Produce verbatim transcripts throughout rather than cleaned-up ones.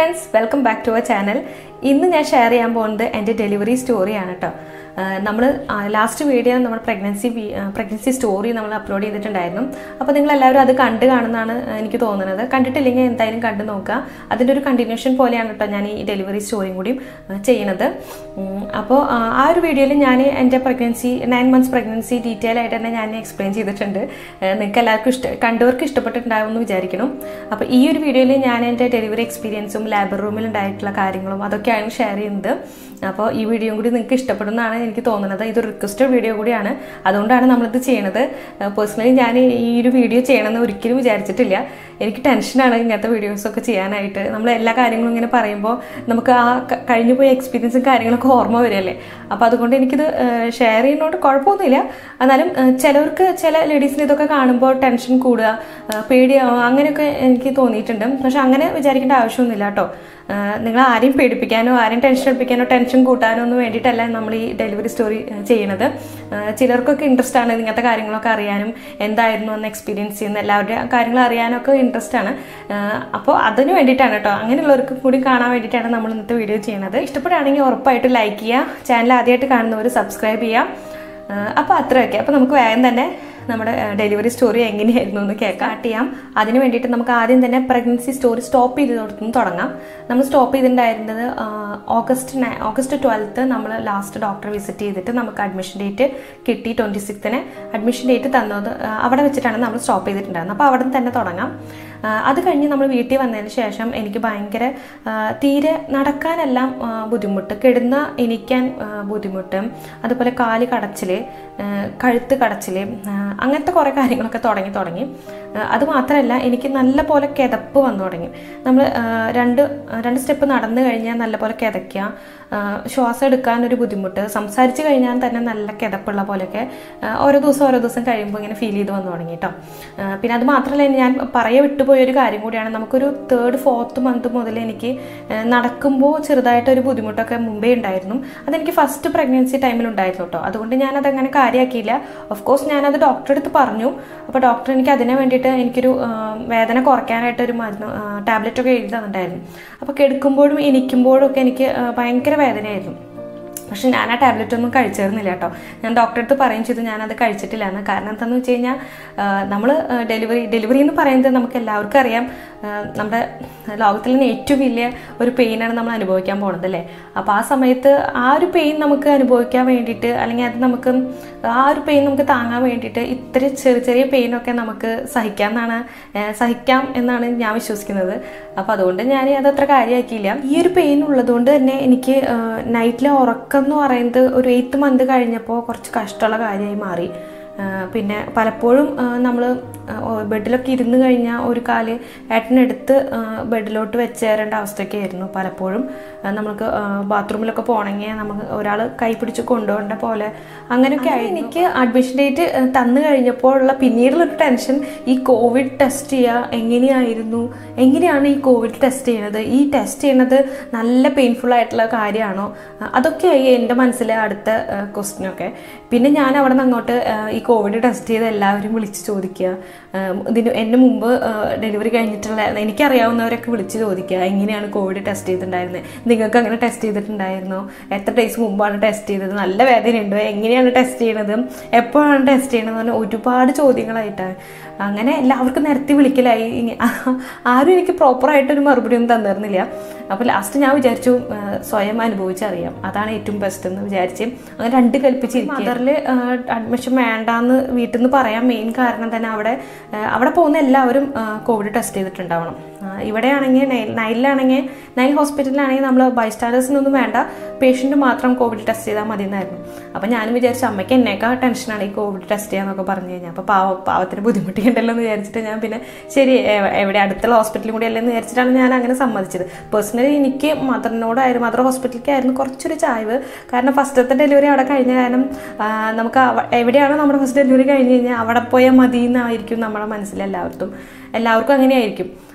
friends, welcome back to our channel. ഇന്ന് ഞാൻ share ചെയ്യാൻ പോകുന്നത് എൻ്റെ ഡെലിവറി സ്റ്റോറിയാണ് ട്ടോ. നമ്മൾ ലാസ്റ്റ് വീഡിയോ നമ്മുടെ pregnancy pregnancy story നമ്മൾ അപ്ലോഡ് ചെയ്തിട്ടുണ്ടായിരുന്നു. അപ്പോൾ നിങ്ങൾ എല്ലാവരും അത് കണ്ടു കാണുന്നാണ് എനിക്ക് തോന്നുന്നത്. കണ്ടിട്ടില്ലെങ്കിൽ എന്തായാലും കണ്ടു നോക്കുക. അതിന്റെ ഒരു കണ്ടിന്യൂഷൻ പോലെയാണ് ട്ടോ ഞാൻ ഈ ഡെലിവറി സ്റ്റോറിയും കൂടി ചെയ്യുന്നത്. അപ്പോൾ ആ ഒരു വീഡിയോയിൽ ഞാൻ എൻ്റെ pregnancy nine months pregnancy detail ആയിട്ട് തന്നെ ഞാൻ എക്സ്പ്ലെയിൻ ചെയ്തിട്ടുണ്ട്. നിങ്ങൾക്ക് എല്ലാവർക്കും ഇഷ്ട കണ്ടവർക്ക് ഇഷ്ടപ്പെട്ടിട്ടുണ്ടാവുമെന്ന് വിചാരിക്കുന്നു. അപ്പോൾ ഈ ഒരു വീഡിയോയിൽ ഞാൻ എൻ്റെ ഡെലിവറി എക്സ്പീരിയൻസും ലാബർ റൂമിൽ ഉണ്ടായിട്ടുള്ള കാര്യങ്ങളും അതൊക്കെ ആണ് ഷെയർ ചെയ്യുന്നത്. അപ്പോൾ ഈ വീഡിയോ കൂടി നിങ്ങൾക്ക് ഇഷ്ടപ്പെടുന്നതാണ് എനിക്ക് തോന്നുന്നത്. ഇതൊരു റിക്വസ്റ്റഡ് വീഡിയോ കൂടിയാണ്, അതുകൊണ്ടാണ് നമ്മളിത് ചെയ്യണത്. പേഴ്സണലി ഞാൻ ഈ ഒരു വീഡിയോ ചെയ്യണമെന്ന് ഒരിക്കലും വിചാരിച്ചിട്ടില്ല. എനിക്ക് ടെൻഷനാണ് ഇങ്ങനത്തെ വീഡിയോസൊക്കെ ചെയ്യാനായിട്ട്. നമ്മൾ എല്ലാ കാര്യങ്ങളും ഇങ്ങനെ പറയുമ്പോൾ നമുക്ക് ആ കഴിഞ്ഞു പോയ എക്സ്പീരിയൻസും കാര്യങ്ങളൊക്കെ ഓർമ്മ വരികയല്ലേ. അപ്പോൾ അതുകൊണ്ട് എനിക്കിത് ഷെയർ ചെയ്യുന്നതുകൊണ്ട് കുഴപ്പമൊന്നുമില്ല. എന്നാലും ചിലവർക്ക് ചില ലേഡീസിന് ഇതൊക്കെ കാണുമ്പോൾ ടെൻഷൻ കൂടുക, പേടിയാവുക, അങ്ങനെയൊക്കെ എനിക്ക് തോന്നിയിട്ടുണ്ട്. പക്ഷെ അങ്ങനെ വിചാരിക്കേണ്ട ആവശ്യമൊന്നുമില്ല കേട്ടോ. നിങ്ങൾ ആരെയും പേടിപ്പിക്കാനോ ആരെയും ടെൻഷൻ എടുപ്പിക്കാനോ ടെൻഷൻ കൂട്ടാനോ ഒന്നും വേണ്ടിയിട്ടല്ല നമ്മൾ ഈ ഡെലിവറി സ്റ്റോറി ചെയ്യണത്. ചിലർക്കൊക്കെ ഇൻട്രസ്റ്റ് ആണ് ഇങ്ങനത്തെ കാര്യങ്ങളൊക്കെ അറിയാനും, എന്തായിരുന്നു ഒന്ന് എക്സ്പീരിയൻസ് ചെയ്യുന്ന എല്ലാവരുടെയും കാര്യങ്ങൾ അറിയാനൊക്കെ ഇൻട്രസ്റ്റ് ആണ്. അപ്പോൾ അതിന് വേണ്ടിയിട്ടാണ് കേട്ടോ, അങ്ങനെയുള്ളവർക്ക് കൂടി കാണാൻ വേണ്ടിയിട്ടാണ് നമ്മൾ ഇന്നത്തെ വീഡിയോ ചെയ്യണത്. ഇഷ്ടപ്പെടുകയാണെങ്കിൽ ഉറപ്പായിട്ട് ലൈക്ക് ചെയ്യുക, ചാനൽ ആദ്യമായിട്ട് കാണുന്നവർ സബ്സ്ക്രൈബ് ചെയ്യുക. അപ്പോൾ അത്രയൊക്കെ. അപ്പോൾ നമുക്ക് വേഗം തന്നെ നമ്മുടെ ഡെലിവറി സ്റ്റോറി എങ്ങനെയായിരുന്നു എന്ന് കേൾക്കാം. സ്റ്റാർട്ട് ചെയ്യാം. അതിന് വേണ്ടിയിട്ട് നമുക്ക് ആദ്യം തന്നെ പ്രഗ്നൻസി സ്റ്റോറി സ്റ്റോപ്പ് ചെയ്തിടത്തുനിന്ന് തുടങ്ങാം. നമ്മൾ സ്റ്റോപ്പ് ചെയ്തിട്ടുണ്ടായിരുന്നത് ഓഗസ്റ്റ് നയ ഓഗസ്റ്റ് ട്വൽത്ത് നമ്മൾ ലാസ്റ്റ് ഡോക്ടറെ വിസിറ്റ് ചെയ്തിട്ട് നമുക്ക് അഡ്മിഷൻ ഡേറ്റ് കിട്ടി. ട്വൻറ്റി സിക്സ്തിന് അഡ്മിഷൻ ഡേറ്റ് തന്നത് അവിടെ വെച്ചിട്ടാണ് നമ്മൾ സ്റ്റോപ്പ് ചെയ്തിട്ടുണ്ടായിരുന്നത്. അപ്പോൾ അവിടെ നിന്ന് തന്നെ തുടങ്ങാം. അത് കഴിഞ്ഞ് നമ്മൾ വീട്ടിൽ വന്നതിന് ശേഷം എനിക്ക് ഭയങ്കര തീരെ നടക്കാനെല്ലാം ബുദ്ധിമുട്ട്, കിടന്ന എണീക്കാൻ ബുദ്ധിമുട്ട്, അതുപോലെ കാല് കടച്ചിൽ, കഴുത്ത് കടച്ചിൽ, അങ്ങനത്തെ കുറേ കാര്യങ്ങളൊക്കെ തുടങ്ങി തുടങ്ങി അതുമാത്രമല്ല എനിക്ക് നല്ല പോലെ കിതപ്പ് വന്നു തുടങ്ങി. നമ്മൾ രണ്ട് രണ്ട് സ്റ്റെപ്പ് നടന്നു കഴിഞ്ഞാൽ നല്ല പോലെ കിതയ്ക്കുക, ശ്വാസം എടുക്കാനൊരു ബുദ്ധിമുട്ട്, സംസാരിച്ച് കഴിഞ്ഞാൽ തന്നെ നല്ല കിതപ്പുള്ള പോലെയൊക്കെ ഓരോ ദിവസം ഓരോ ദിവസം കഴിയുമ്പോൾ ഇങ്ങനെ ഫീൽ ചെയ്ത് വന്നു തുടങ്ങി കേട്ടോ. പിന്നെ അത് മാത്രമല്ല, ഞാൻ പറയാൻ വിട്ടുപോയൊരു കാര്യം കൂടിയാണ്, നമുക്കൊരു തേർഡ് ഫോർത്ത് മന്ത് മുതൽ എനിക്ക് നടക്കുമ്പോൾ ചെറുതായിട്ടൊരു ബുദ്ധിമുട്ടൊക്കെ മുമ്പേ ഉണ്ടായിരുന്നു. അതെനിക്ക് ഫസ്റ്റ് പ്രഗ്നൻസി ടൈമിലുണ്ടായിരുന്നു കേട്ടോ. അതുകൊണ്ട് ഞാനതങ്ങനെ കാര്യമാക്കിയില്ല. ഓഫ്കോഴ്സ് ഞാനത് ഡോക്ടറെ അടുത്ത് പറഞ്ഞു. അപ്പോൾ ഡോക്ടർ എനിക്ക് അതിനെ വേണ്ടിയിട്ട് എനിക്കൊരു വേദന കുറയ്ക്കാനായിട്ടൊരു മരുന്ന് ടാബ്ലറ്റൊക്കെ എഴുതി തന്നിട്ടുണ്ടായിരുന്നു. അപ്പോൾ കിടക്കുമ്പോഴും എണീക്കുമ്പോഴൊക്കെ എനിക്ക് ഭയങ്കര വേദനയായിരുന്നു. പക്ഷെ ഞാൻ ആ ടാബ്ലറ്റൊന്നും കഴിച്ചിരുന്നില്ല കേട്ടോ. ഞാൻ ഡോക്ടറെ അടുത്ത് പറയും ചെയ്തു ഞാനത് കഴിച്ചിട്ടില്ലായിരുന്നു. കാരണം എന്താണെന്ന് വെച്ച് കഴിഞ്ഞാൽ നമ്മൾ ഡെലിവറി ഡെലിവറി എന്ന് പറയുന്നത് നമുക്ക് എല്ലാവർക്കും അറിയാം, നമ്മുടെ ലോകത്തിൽ നിന്ന് ഏറ്റവും വലിയ ഒരു പെയിനാണ് നമ്മൾ അനുഭവിക്കാൻ പോകുന്നത് അല്ലേ. അപ്പോൾ ആ സമയത്ത് ആ ഒരു പെയിൻ നമുക്ക് അനുഭവിക്കാൻ വേണ്ടിയിട്ട്, അല്ലെങ്കിൽ അത് നമുക്ക് ആ ഒരു പെയിൻ നമുക്ക് താങ്ങാൻ വേണ്ടിയിട്ട് ഇത്ര ചെറിയ ചെറിയ പെയിനൊക്കെ നമുക്ക് സഹിക്കാം എന്നാണ് സഹിക്കാം എന്നാണ് ഞാൻ വിശ്വസിക്കുന്നത്. അപ്പോൾ അതുകൊണ്ട് ഞാൻ അതത്ര കാര്യമാക്കിയില്ല. ഈ ഒരു പെയിൻ ഉള്ളതുകൊണ്ട് തന്നെ എനിക്ക് നൈറ്റിലെ ഉറക്കം എന്ന് പറയുന്നത് ഒരു എയ്ത്ത് മന്ത് കഴിഞ്ഞപ്പോൾ കുറച്ച് കഷ്ടമുള്ള കാര്യമായി മാറി. പിന്നെ പലപ്പോഴും നമ്മൾ ബെഡിലൊക്കെ ഇരുന്ന് കഴിഞ്ഞാൽ ഒരു കാല് ഏട്ടനെടുത്ത് ബെഡിലോട്ട് വെച്ച് തരേണ്ട അവസ്ഥയൊക്കെ ആയിരുന്നു. പലപ്പോഴും നമുക്ക് ബാത്റൂമിലൊക്കെ പോകണമെങ്കിൽ നമുക്ക് ഒരാൾ കൈ പിടിച്ച് കൊണ്ടുപോകേണ്ട പോലെ അങ്ങനെയൊക്കെ ആയി. എനിക്ക് അഡ്മിഷൻ ഡേറ്റ് തന്നു കഴിഞ്ഞപ്പോൾ ഉള്ള പിന്നീടുള്ളൊരു ടെൻഷൻ ഈ കോവിഡ് ടെസ്റ്റ് ചെയ്യുക എങ്ങനെയായിരുന്നു, എങ്ങനെയാണ് ഈ കോവിഡ് ടെസ്റ്റ് ചെയ്യണത്, ഈ ടെസ്റ്റ് ചെയ്യണത് നല്ല പെയിൻഫുൾ ആയിട്ടുള്ള കാര്യമാണോ, അതൊക്കെയായി എൻ്റെ മനസ്സിലെ അടുത്ത ക്വസ്റ്റ്യനൊക്കെ. പിന്നെ ഞാൻ അവിടെ നിന്ന് അങ്ങോട്ട് ഈ കോവിഡ് ടെസ്റ്റ് ചെയ്ത് എല്ലാവരും വിളിച്ച് ചോദിക്കുക, ഇതിന് എൻ്റെ മുമ്പ് ഡെലിവറി കഴിഞ്ഞിട്ടുള്ള എനിക്കറിയാവുന്നവരൊക്കെ വിളിച്ച് ചോദിക്കുക എങ്ങനെയാണ് കോവിഡ് ടെസ്റ്റ് ചെയ്തിട്ടുണ്ടായിരുന്നത്, നിങ്ങൾക്ക് അങ്ങനെ ടെസ്റ്റ് ചെയ്തിട്ടുണ്ടായിരുന്നോ, എത്ര ഡേയ്സ് മുമ്പാണ് ടെസ്റ്റ് ചെയ്തത്, നല്ല വേദനയുണ്ടോ, എങ്ങനെയാണ് ടെസ്റ്റ് ചെയ്യണത്, എപ്പോഴാണ് ടെസ്റ്റ് ചെയ്യണതെന്ന് പറഞ്ഞാൽ ഒരുപാട് ചോദ്യങ്ങളായിട്ടാണ്. അങ്ങനെ എല്ലാവർക്കും നിരത്തി വിളിക്കലായി. ആരും എനിക്ക് പ്രോപ്പറായിട്ടൊരു മറുപടിയൊന്നും തന്നിരുന്നില്ല. അപ്പോൾ ലാസ്റ്റ് ഞാൻ വിചാരിച്ചു സ്വയം അനുഭവിച്ചറിയാം, അതാണ് ഏറ്റവും ബെസ്റ്റ് എന്ന് വിചാരിച്ച് അങ്ങനെ രണ്ട് കൽപ്പിച്ചിരിക്കും. മദറിൽ അഡ്മിഷൻ വേണ്ടാന്ന് വീട്ടിൽ നിന്ന് പറയാൻ മെയിൻ കാരണം തന്നെ അവിടെ അവിടെ പോകുന്ന എല്ലാവരും കോവിഡ് ടെസ്റ്റ് ചെയ്തിട്ടുണ്ടാവണം. ഇവിടെയാണെങ്കിൽ നൈലിലാണെങ്കിൽ നൈൽ ഹോസ്പിറ്റലിലാണെങ്കിൽ നമ്മൾ ബൈസ്റ്റാൻഡേഴ്സിനൊന്നും വേണ്ട, പേഷ്യൻ്റ് മാത്രം കോവിഡ് ടെസ്റ്റ് ചെയ്താൽ മതി എന്നായിരുന്നു. അപ്പോൾ ഞാനും വിചാരിച്ചു അമ്മയ്ക്ക് എന്നേക്കാൾ ടെൻഷനാണ് ഈ കോവിഡ് ടെസ്റ്റ് ചെയ്യാന്നൊക്കെ പറഞ്ഞു കഴിഞ്ഞാൽ. അപ്പോൾ പാവ പാവത്തിന് ബുദ്ധിമുട്ടിക്കണ്ടല്ലോ എന്ന് വിചാരിച്ചിട്ട് ഞാൻ പിന്നെ ശരി എവിടെ അടുത്തുള്ള ഹോസ്പിറ്റലിൽ കൂടി അല്ലെന്ന് വിചാരിച്ചിട്ടാണ് ഞാൻ അങ്ങനെ സമ്മതിച്ചത്. പേഴ്സണലി എനിക്ക് മദറിനോടായിരുന്നു, മദർ ഹോസ്പിറ്റലിലേക്കായിരുന്നു കുറച്ചൊരു ചായ്വ്. കാരണം ഫസ്റ്റത്തെ ഡെലിവറി അവിടെ കഴിഞ്ഞ കാരണം നമുക്ക് എവിടെയാണോ നമ്മുടെ ഫസ്റ്റ് ഡെലിവറി കഴിഞ്ഞ് കഴിഞ്ഞാൽ അവിടെ പോയാൽ മതി എന്നായിരിക്കും നമ്മുടെ മനസ്സിലെല്ലാവർക്കും എല്ലാവർക്കും അങ്ങനെയായിരിക്കും.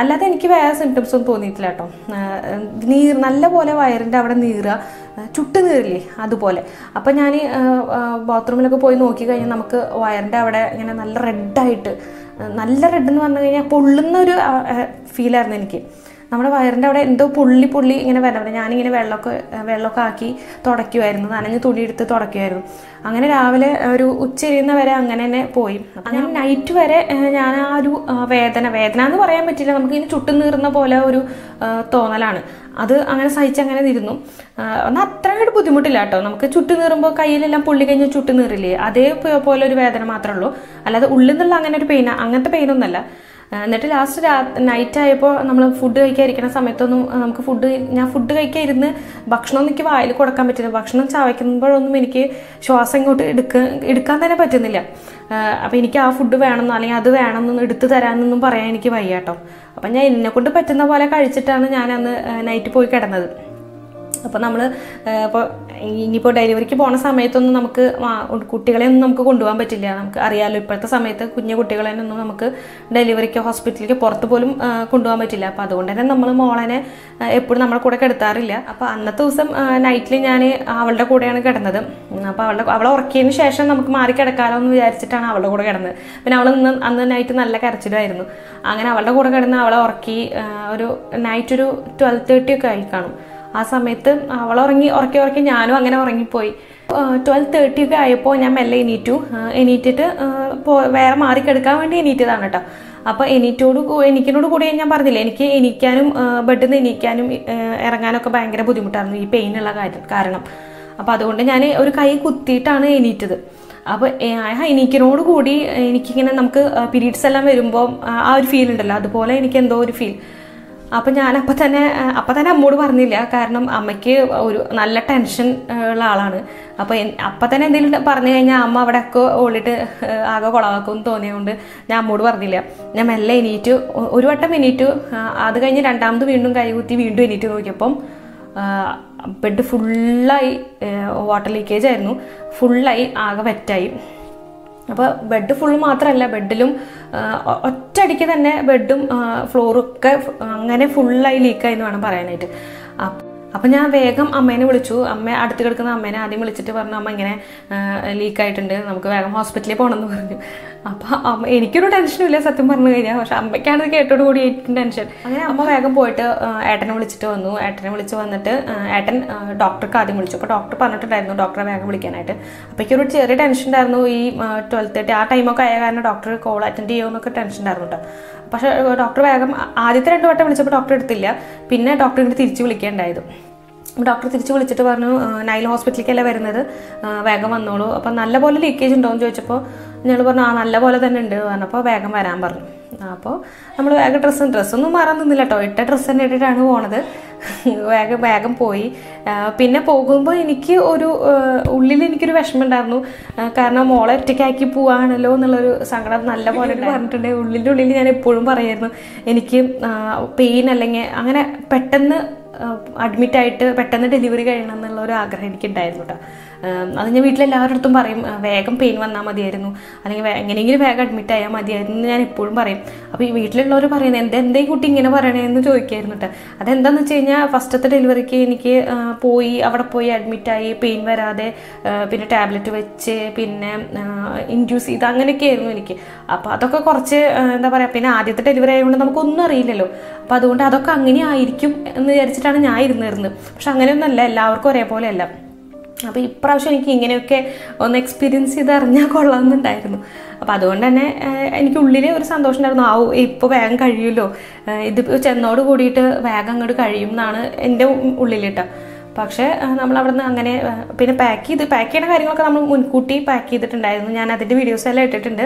അല്ലാതെ എനിക്ക് വേറെ സിംറ്റംസ് ഒന്നും തോന്നിയിട്ടില്ല കേട്ടോ. നീർ നല്ല പോലെ വയറിൻ്റെ അവിടെ നീറുക, ചുട്ട് നീറില്ലേ അതുപോലെ. അപ്പം ഞാൻ ബാത്റൂമിലൊക്കെ പോയി നോക്കി കഴിഞ്ഞാൽ നമുക്ക് വയറിൻ്റെ അവിടെ ഇങ്ങനെ നല്ല റെഡായിട്ട്, നല്ല റെഡെന്ന് പറഞ്ഞു കഴിഞ്ഞാൽ പൊള്ളുന്നൊരു ഫീലായിരുന്നു എനിക്ക്. നമ്മുടെ വയറിൻ്റെ അവിടെ എന്തോ പുള്ളി പുള്ളി ഇങ്ങനെ വരണം. ഞാനിങ്ങനെ വെള്ളമൊക്കെ വെള്ളമൊക്കെ ആക്കി തുടയ്ക്കുമായിരുന്നു, നനഞ്ഞ് തുണിയെടുത്ത് തുടയ്ക്കുമായിരുന്നു. അങ്ങനെ രാവിലെ ഒരു ഉച്ചരിയുന്ന വരെ അങ്ങനെ തന്നെ പോയി. അങ്ങനെ നൈറ്റ് വരെ ഞാൻ ആ ഒരു വേദന വേദന എന്ന് പറയാൻ പറ്റില്ല, നമുക്ക് ഇനി ചുട്ടു നീറുന്ന പോലെ ഒരു തോന്നലാണ്. അത് അങ്ങനെ സഹിച്ചങ്ങനെ ഇരുന്നു. എന്നാൽ അത്ര അങ്ങോട്ട് ബുദ്ധിമുട്ടില്ല കേട്ടോ. നമുക്ക് ചുട്ടു നീറുമ്പോൾ കയ്യിലെല്ലാം പുള്ളി കഴിഞ്ഞ് ചുട്ടു നീറില്ലേ അതേപോലെ ഒരു വേദന മാത്രമേ ഉള്ളൂ. അല്ലാതെ ഉള്ളിൽ നിന്നുള്ള അങ്ങനെ ഒരു പെയിൻ അങ്ങനത്തെ പെയിനൊന്നുമല്ല. എന്നിട്ട് ലാസ്റ്റ് രാ നൈറ്റായപ്പോൾ നമ്മൾ ഫുഡ് കഴിക്കാതിരിക്കുന്ന സമയത്തൊന്നും നമുക്ക് ഫുഡ് ഞാൻ ഫുഡ് കഴിക്കാൻ ഇരുന്ന് ഭക്ഷണം എനിക്ക് വായിൽ കൊടുക്കാൻ പറ്റുന്നില്ല. ഭക്ഷണം ചവയ്ക്കുമ്പോഴൊന്നും എനിക്ക് ശ്വാസം ഇങ്ങോട്ട് എടുക്കാൻ എടുക്കാൻ തന്നെ പറ്റുന്നില്ല. അപ്പോൾ എനിക്ക് ആ ഫുഡ് വേണമെന്നോ അല്ലെങ്കിൽ അത് വേണമെന്നൊന്നും എടുത്തു തരാമെന്നൊന്നും പറയാൻ എനിക്ക് വയ്യ കേട്ടോ. അപ്പം ഞാൻ എന്നെക്കൊണ്ട് പറ്റുന്ന പോലെ കഴിച്ചിട്ടാണ് ഞാനന്ന് നൈറ്റ് പോയി കിടന്നത്. അപ്പോൾ നമ്മൾ ഇപ്പോൾ ഇനിയിപ്പോൾ ഡെലിവറിക്ക് പോണ സമയത്തൊന്നും നമുക്ക് കുട്ടികളെയൊന്നും നമുക്ക് കൊണ്ടുപോകാൻ പറ്റില്ല. നമുക്ക് അറിയാമല്ലോ ഇപ്പോഴത്തെ സമയത്ത് കുഞ്ഞു കുട്ടികളെയൊന്നും നമുക്ക് ഡെലിവറിക്ക് ഹോസ്പിറ്റലിലേക്ക് പുറത്ത് പോലും കൊണ്ടുപോകാൻ പറ്റില്ല. അപ്പോൾ അതുകൊണ്ട് തന്നെ നമ്മൾ മോളനെ എപ്പോഴും നമ്മളെ കൂടെ കിടത്താറില്ല. അപ്പോൾ അന്നത്തെ ദിവസം നൈറ്റിൽ ഞാൻ അവളുടെ കൂടെയാണ് കിടന്നത്. അപ്പോൾ അവളുടെ അവളെ ഉറക്കിയതിന് ശേഷം നമുക്ക് മാറി കിടക്കാമല്ലോ എന്ന് വിചാരിച്ചിട്ടാണ് അവളുടെ കൂടെ കിടന്നത്. പിന്നെ അവൾ ഇന്ന് അന്ന് നൈറ്റ് നല്ല കരച്ചിലായിരുന്നു. അങ്ങനെ അവളുടെ കൂടെ കിടന്ന് അവളെ ഉറക്കി. ഒരു നൈറ്റ് ഒരു ട്വൽവ് തേർട്ടി ഒക്കെ ആയി കാണും. ആ സമയത്ത് അവളുറങ്ങി ഉറക്കി ഉറക്കി ഞാനും അങ്ങനെ ഉറങ്ങിപ്പോയി. ട്വൽവ് തേർട്ടി ഒക്കെ ആയപ്പോൾ ഞാൻ മെല്ലെ എണീറ്റു. എണീറ്റിട്ട് വേറെ മാറിക്കെടുക്കാൻ വേണ്ടി എണീറ്റതാണ് കേട്ടോ. അപ്പോൾ എണീറ്റോട് എനിക്കിനോട് കൂടി ഞാൻ പറഞ്ഞില്ലേ, എനിക്ക് എണീക്കാനും ബെഡിൽ നിന്ന് എണീക്കാനും ഇറങ്ങാനൊക്കെ ഭയങ്കര ബുദ്ധിമുട്ടായിരുന്നു ഈ പെയിനുള്ള കാരണം. അപ്പോൾ അതുകൊണ്ട് ഞാൻ ഒരു കൈ കുത്തിയിട്ടാണ് എണീറ്റത്. അപ്പോൾ എനിക്കിനോട് കൂടി എനിക്കിങ്ങനെ നമുക്ക് പീരീഡ്സ് എല്ലാം വരുമ്പോൾ ആ ഒരു ഫീൽ ഉണ്ടല്ലോ, അതുപോലെ എനിക്ക് എന്തോ ഒരു ഫീൽ. അപ്പം ഞാനപ്പം തന്നെ അപ്പം തന്നെ അമ്മോട് പറഞ്ഞില്ല, കാരണം അമ്മയ്ക്ക് ഒരു നല്ല ടെൻഷൻ ഉള്ള ആളാണ്. അപ്പോൾ അപ്പം തന്നെ എന്തെങ്കിലും പറഞ്ഞു കഴിഞ്ഞാൽ അമ്മ അവിടെയൊക്കെ ഓടിയിട്ട് ആകെ കുളവാക്കുമെന്ന് തോന്നിയതുകൊണ്ട് ഞാൻ അമ്മോട് പറഞ്ഞില്ല. ഞാൻ മെല്ലെ എണീറ്റ് ഒരു വട്ടം എണീറ്റു. അത് കഴിഞ്ഞ് രണ്ടാമത് വീണ്ടും കൈകുത്തി വീണ്ടും എണീറ്റ് നോക്കിയപ്പം ബെഡ് ഫുള്ളായി വാട്ടർ ലീക്കേജ് ആയിരുന്നു. ഫുള്ളായി ആകെ വെറ്റായി. അപ്പോൾ ബെഡ് ഫുൾ മാത്രമല്ല, ബെഡിലും ഒറ്റയടിക്ക് തന്നെ ബെഡും ഫ്ലോറും ഒക്കെ അങ്ങനെ ഫുള്ളായി ലീക്കായി എന്ന് വേണം പറയാനായിട്ട്. അപ്പം ഞാൻ വേഗം അമ്മേനെ വിളിച്ചു. അമ്മ അടുത്ത് കിടക്കുന്ന അമ്മേനെ ആദ്യം വിളിച്ചിട്ട് പറഞ്ഞു, അമ്മ ഇങ്ങനെ ലീക്കായിട്ടുണ്ട്, നമുക്ക് വേഗം ഹോസ്പിറ്റലിൽ പോകണമെന്ന് പറഞ്ഞു. അപ്പം അമ്മ എനിക്കൊരു ടെൻഷനും ഇല്ല സത്യം പറഞ്ഞു കഴിഞ്ഞാൽ, പക്ഷെ അമ്മയ്ക്കാണ് കേട്ടോട് കൂടി ഏറ്റവും ടെൻഷൻ. അങ്ങനെ അമ്മ വേഗം പോയിട്ട് ഏട്ടനെ വിളിച്ചിട്ട് വന്നു. ഏട്ടനെ വിളിച്ച് വന്നിട്ട് ഏട്ടൻ ഡോക്ടർക്ക് ആദ്യം വിളിച്ചു. അപ്പോൾ ഡോക്ടർ പറഞ്ഞിട്ടുണ്ടായിരുന്നു ഡോക്ടറെ വേഗം വിളിക്കാനായിട്ട്. അപ്പോഴേക്കൊരു ചെറിയ ടെൻഷൻ ഉണ്ടായിരുന്നു. ഈ ട്വൽവ് തേർട്ടി ആ ടൈമൊക്കെ ആയ കാരണം ഡോക്ടർ കോൾ അറ്റൻഡ് ചെയ്യുമെന്നൊക്കെ ടെൻഷൻ ഉണ്ടായിരുന്നു കേട്ടോ. പക്ഷേ ഡോക്ടർ വേഗം ആദ്യത്തെ രണ്ട് വട്ടം വിളിച്ചപ്പോൾ ഡോക്ടർ എടുത്തില്ല. പിന്നെ ഡോക്ടർ ഇങ്ങോട്ട് തിരിച്ച് വിളിക്കേണ്ടായത്. ഡോക്ടർ തിരിച്ച് വിളിച്ചിട്ട് പറഞ്ഞു, നൈൽ ഹോസ്പിറ്റലിലേക്കല്ലേ വരുന്നത്, വേഗം വന്നോളൂ. അപ്പം നല്ലപോലെ ലീക്കേജ് ഉണ്ടോയെന്ന് ചോദിച്ചപ്പോൾ ഞങ്ങൾ പറഞ്ഞു ആ നല്ല പോലെ തന്നെ ഉണ്ട് പറഞ്ഞപ്പോൾ വേഗം വരാൻ പറഞ്ഞു. അപ്പോൾ നമ്മൾ വേഗം ഡ്രസ്സ് ഡ്രസ്സൊന്നും മാറാൻ നിന്നില്ല കേട്ടോ. ഇട്ട ഡ്രസ്സ് തന്നെ ഇട്ടിട്ടാണ് പോണത്. വേഗം വേഗം പോയി. പിന്നെ പോകുമ്പോൾ എനിക്ക് ഒരു ഉള്ളിൽ എനിക്കൊരു വിഷമം ഉണ്ടായിരുന്നു, കാരണം മോളെ ഒറ്റയ്ക്കാക്കി പോവാണല്ലോ എന്നുള്ളൊരു സങ്കടം നല്ല പോലെ പറഞ്ഞിട്ടുണ്ട്. ഉള്ളിൻ്റെ ഉള്ളിൽ ഞാൻ എപ്പോഴും പറയായിരുന്നു എനിക്ക് പെയിൻ അല്ലെങ്കിൽ അങ്ങനെ പെട്ടെന്ന് അഡ്മിറ്റായിട്ട് പെട്ടെന്ന് ഡെലിവറി കഴിയണം എന്നുള്ള ഒരു ആഗ്രഹം എനിക്കുണ്ടായിരുന്നു കേട്ടോ. അത് ഞാൻ വീട്ടിലെല്ലാവരുടെ അടുത്തും പറയും, വേഗം പെയിൻ വന്നാൽ മതിയായിരുന്നു അല്ലെങ്കിൽ എങ്ങനെയെങ്കിലും വേഗം അഡ്മിറ്റ് ആയാൽ മതിയായിരുന്നു എന്ന് ഞാൻ എപ്പോഴും പറയും. അപ്പോൾ ഈ വീട്ടിലുള്ളവർ പറയുന്നത് എന്താ എന്തേ കുട്ടി ഇങ്ങനെ പറയണേന്ന് ചോദിക്കായിരുന്നു കേട്ടോ. അതെന്താണെന്ന് വെച്ച് കഴിഞ്ഞാൽ ഫസ്റ്റത്തെ ഡെലിവറിക്ക് എനിക്ക് പോയി അവിടെ പോയി അഡ്മിറ്റായി പെയിൻ വരാതെ പിന്നെ ടാബ്ലറ്റ് വെച്ച് പിന്നെ ഇൻഡ്യൂസ് ചെയ്ത് അങ്ങനെയൊക്കെ ആയിരുന്നു എനിക്ക്. അപ്പോൾ അതൊക്കെ കുറച്ച് എന്താ പറയുക, പിന്നെ ആദ്യത്തെ ഡെലിവറി ആയതുകൊണ്ട് നമുക്കൊന്നും അറിയില്ലല്ലോ. അപ്പോൾ അതുകൊണ്ട് അതൊക്കെ അങ്ങനെ ആയിരിക്കും എന്ന് വിചാരിച്ചിട്ടാണ് ഞാൻ ഇരുന്നിരുന്നത്. പക്ഷെ അങ്ങനെയൊന്നുമല്ല, എല്ലാവർക്കും ഒരേപോലെയല്ല. അപ്പോൾ ഇപ്രാവശ്യം എനിക്ക് ഇങ്ങനെയൊക്കെ ഒന്ന് എക്സ്പീരിയൻസ് ചെയ്ത് അറിഞ്ഞാൽ കൊള്ളാമെന്നുണ്ടായിരുന്നു. അപ്പോൾ അതുകൊണ്ട് തന്നെ എനിക്ക് ഉള്ളിൽ ഒരു സന്തോഷം ഉണ്ടായിരുന്നു, ആ ഇപ്പോൾ വേഗം കഴിയുമല്ലോ, ഇത് ചെന്നോട് കൂടിയിട്ട് വേഗം അങ്ങോട്ട് കഴിയും എന്നാണ് എൻ്റെ ഉള്ളിലിട്ട. പക്ഷേ നമ്മളവിടെ നിന്ന് അങ്ങനെ പിന്നെ പാക്ക് ചെയ്ത് പാക്ക് ചെയ്യുന്ന കാര്യങ്ങളൊക്കെ നമ്മൾ മുൻകൂട്ടി പാക്ക് ചെയ്തിട്ടുണ്ടായിരുന്നു. ഞാൻ അതിൻ്റെ വീഡിയോസ് എല്ലാം ഇട്ടിട്ടുണ്ട്.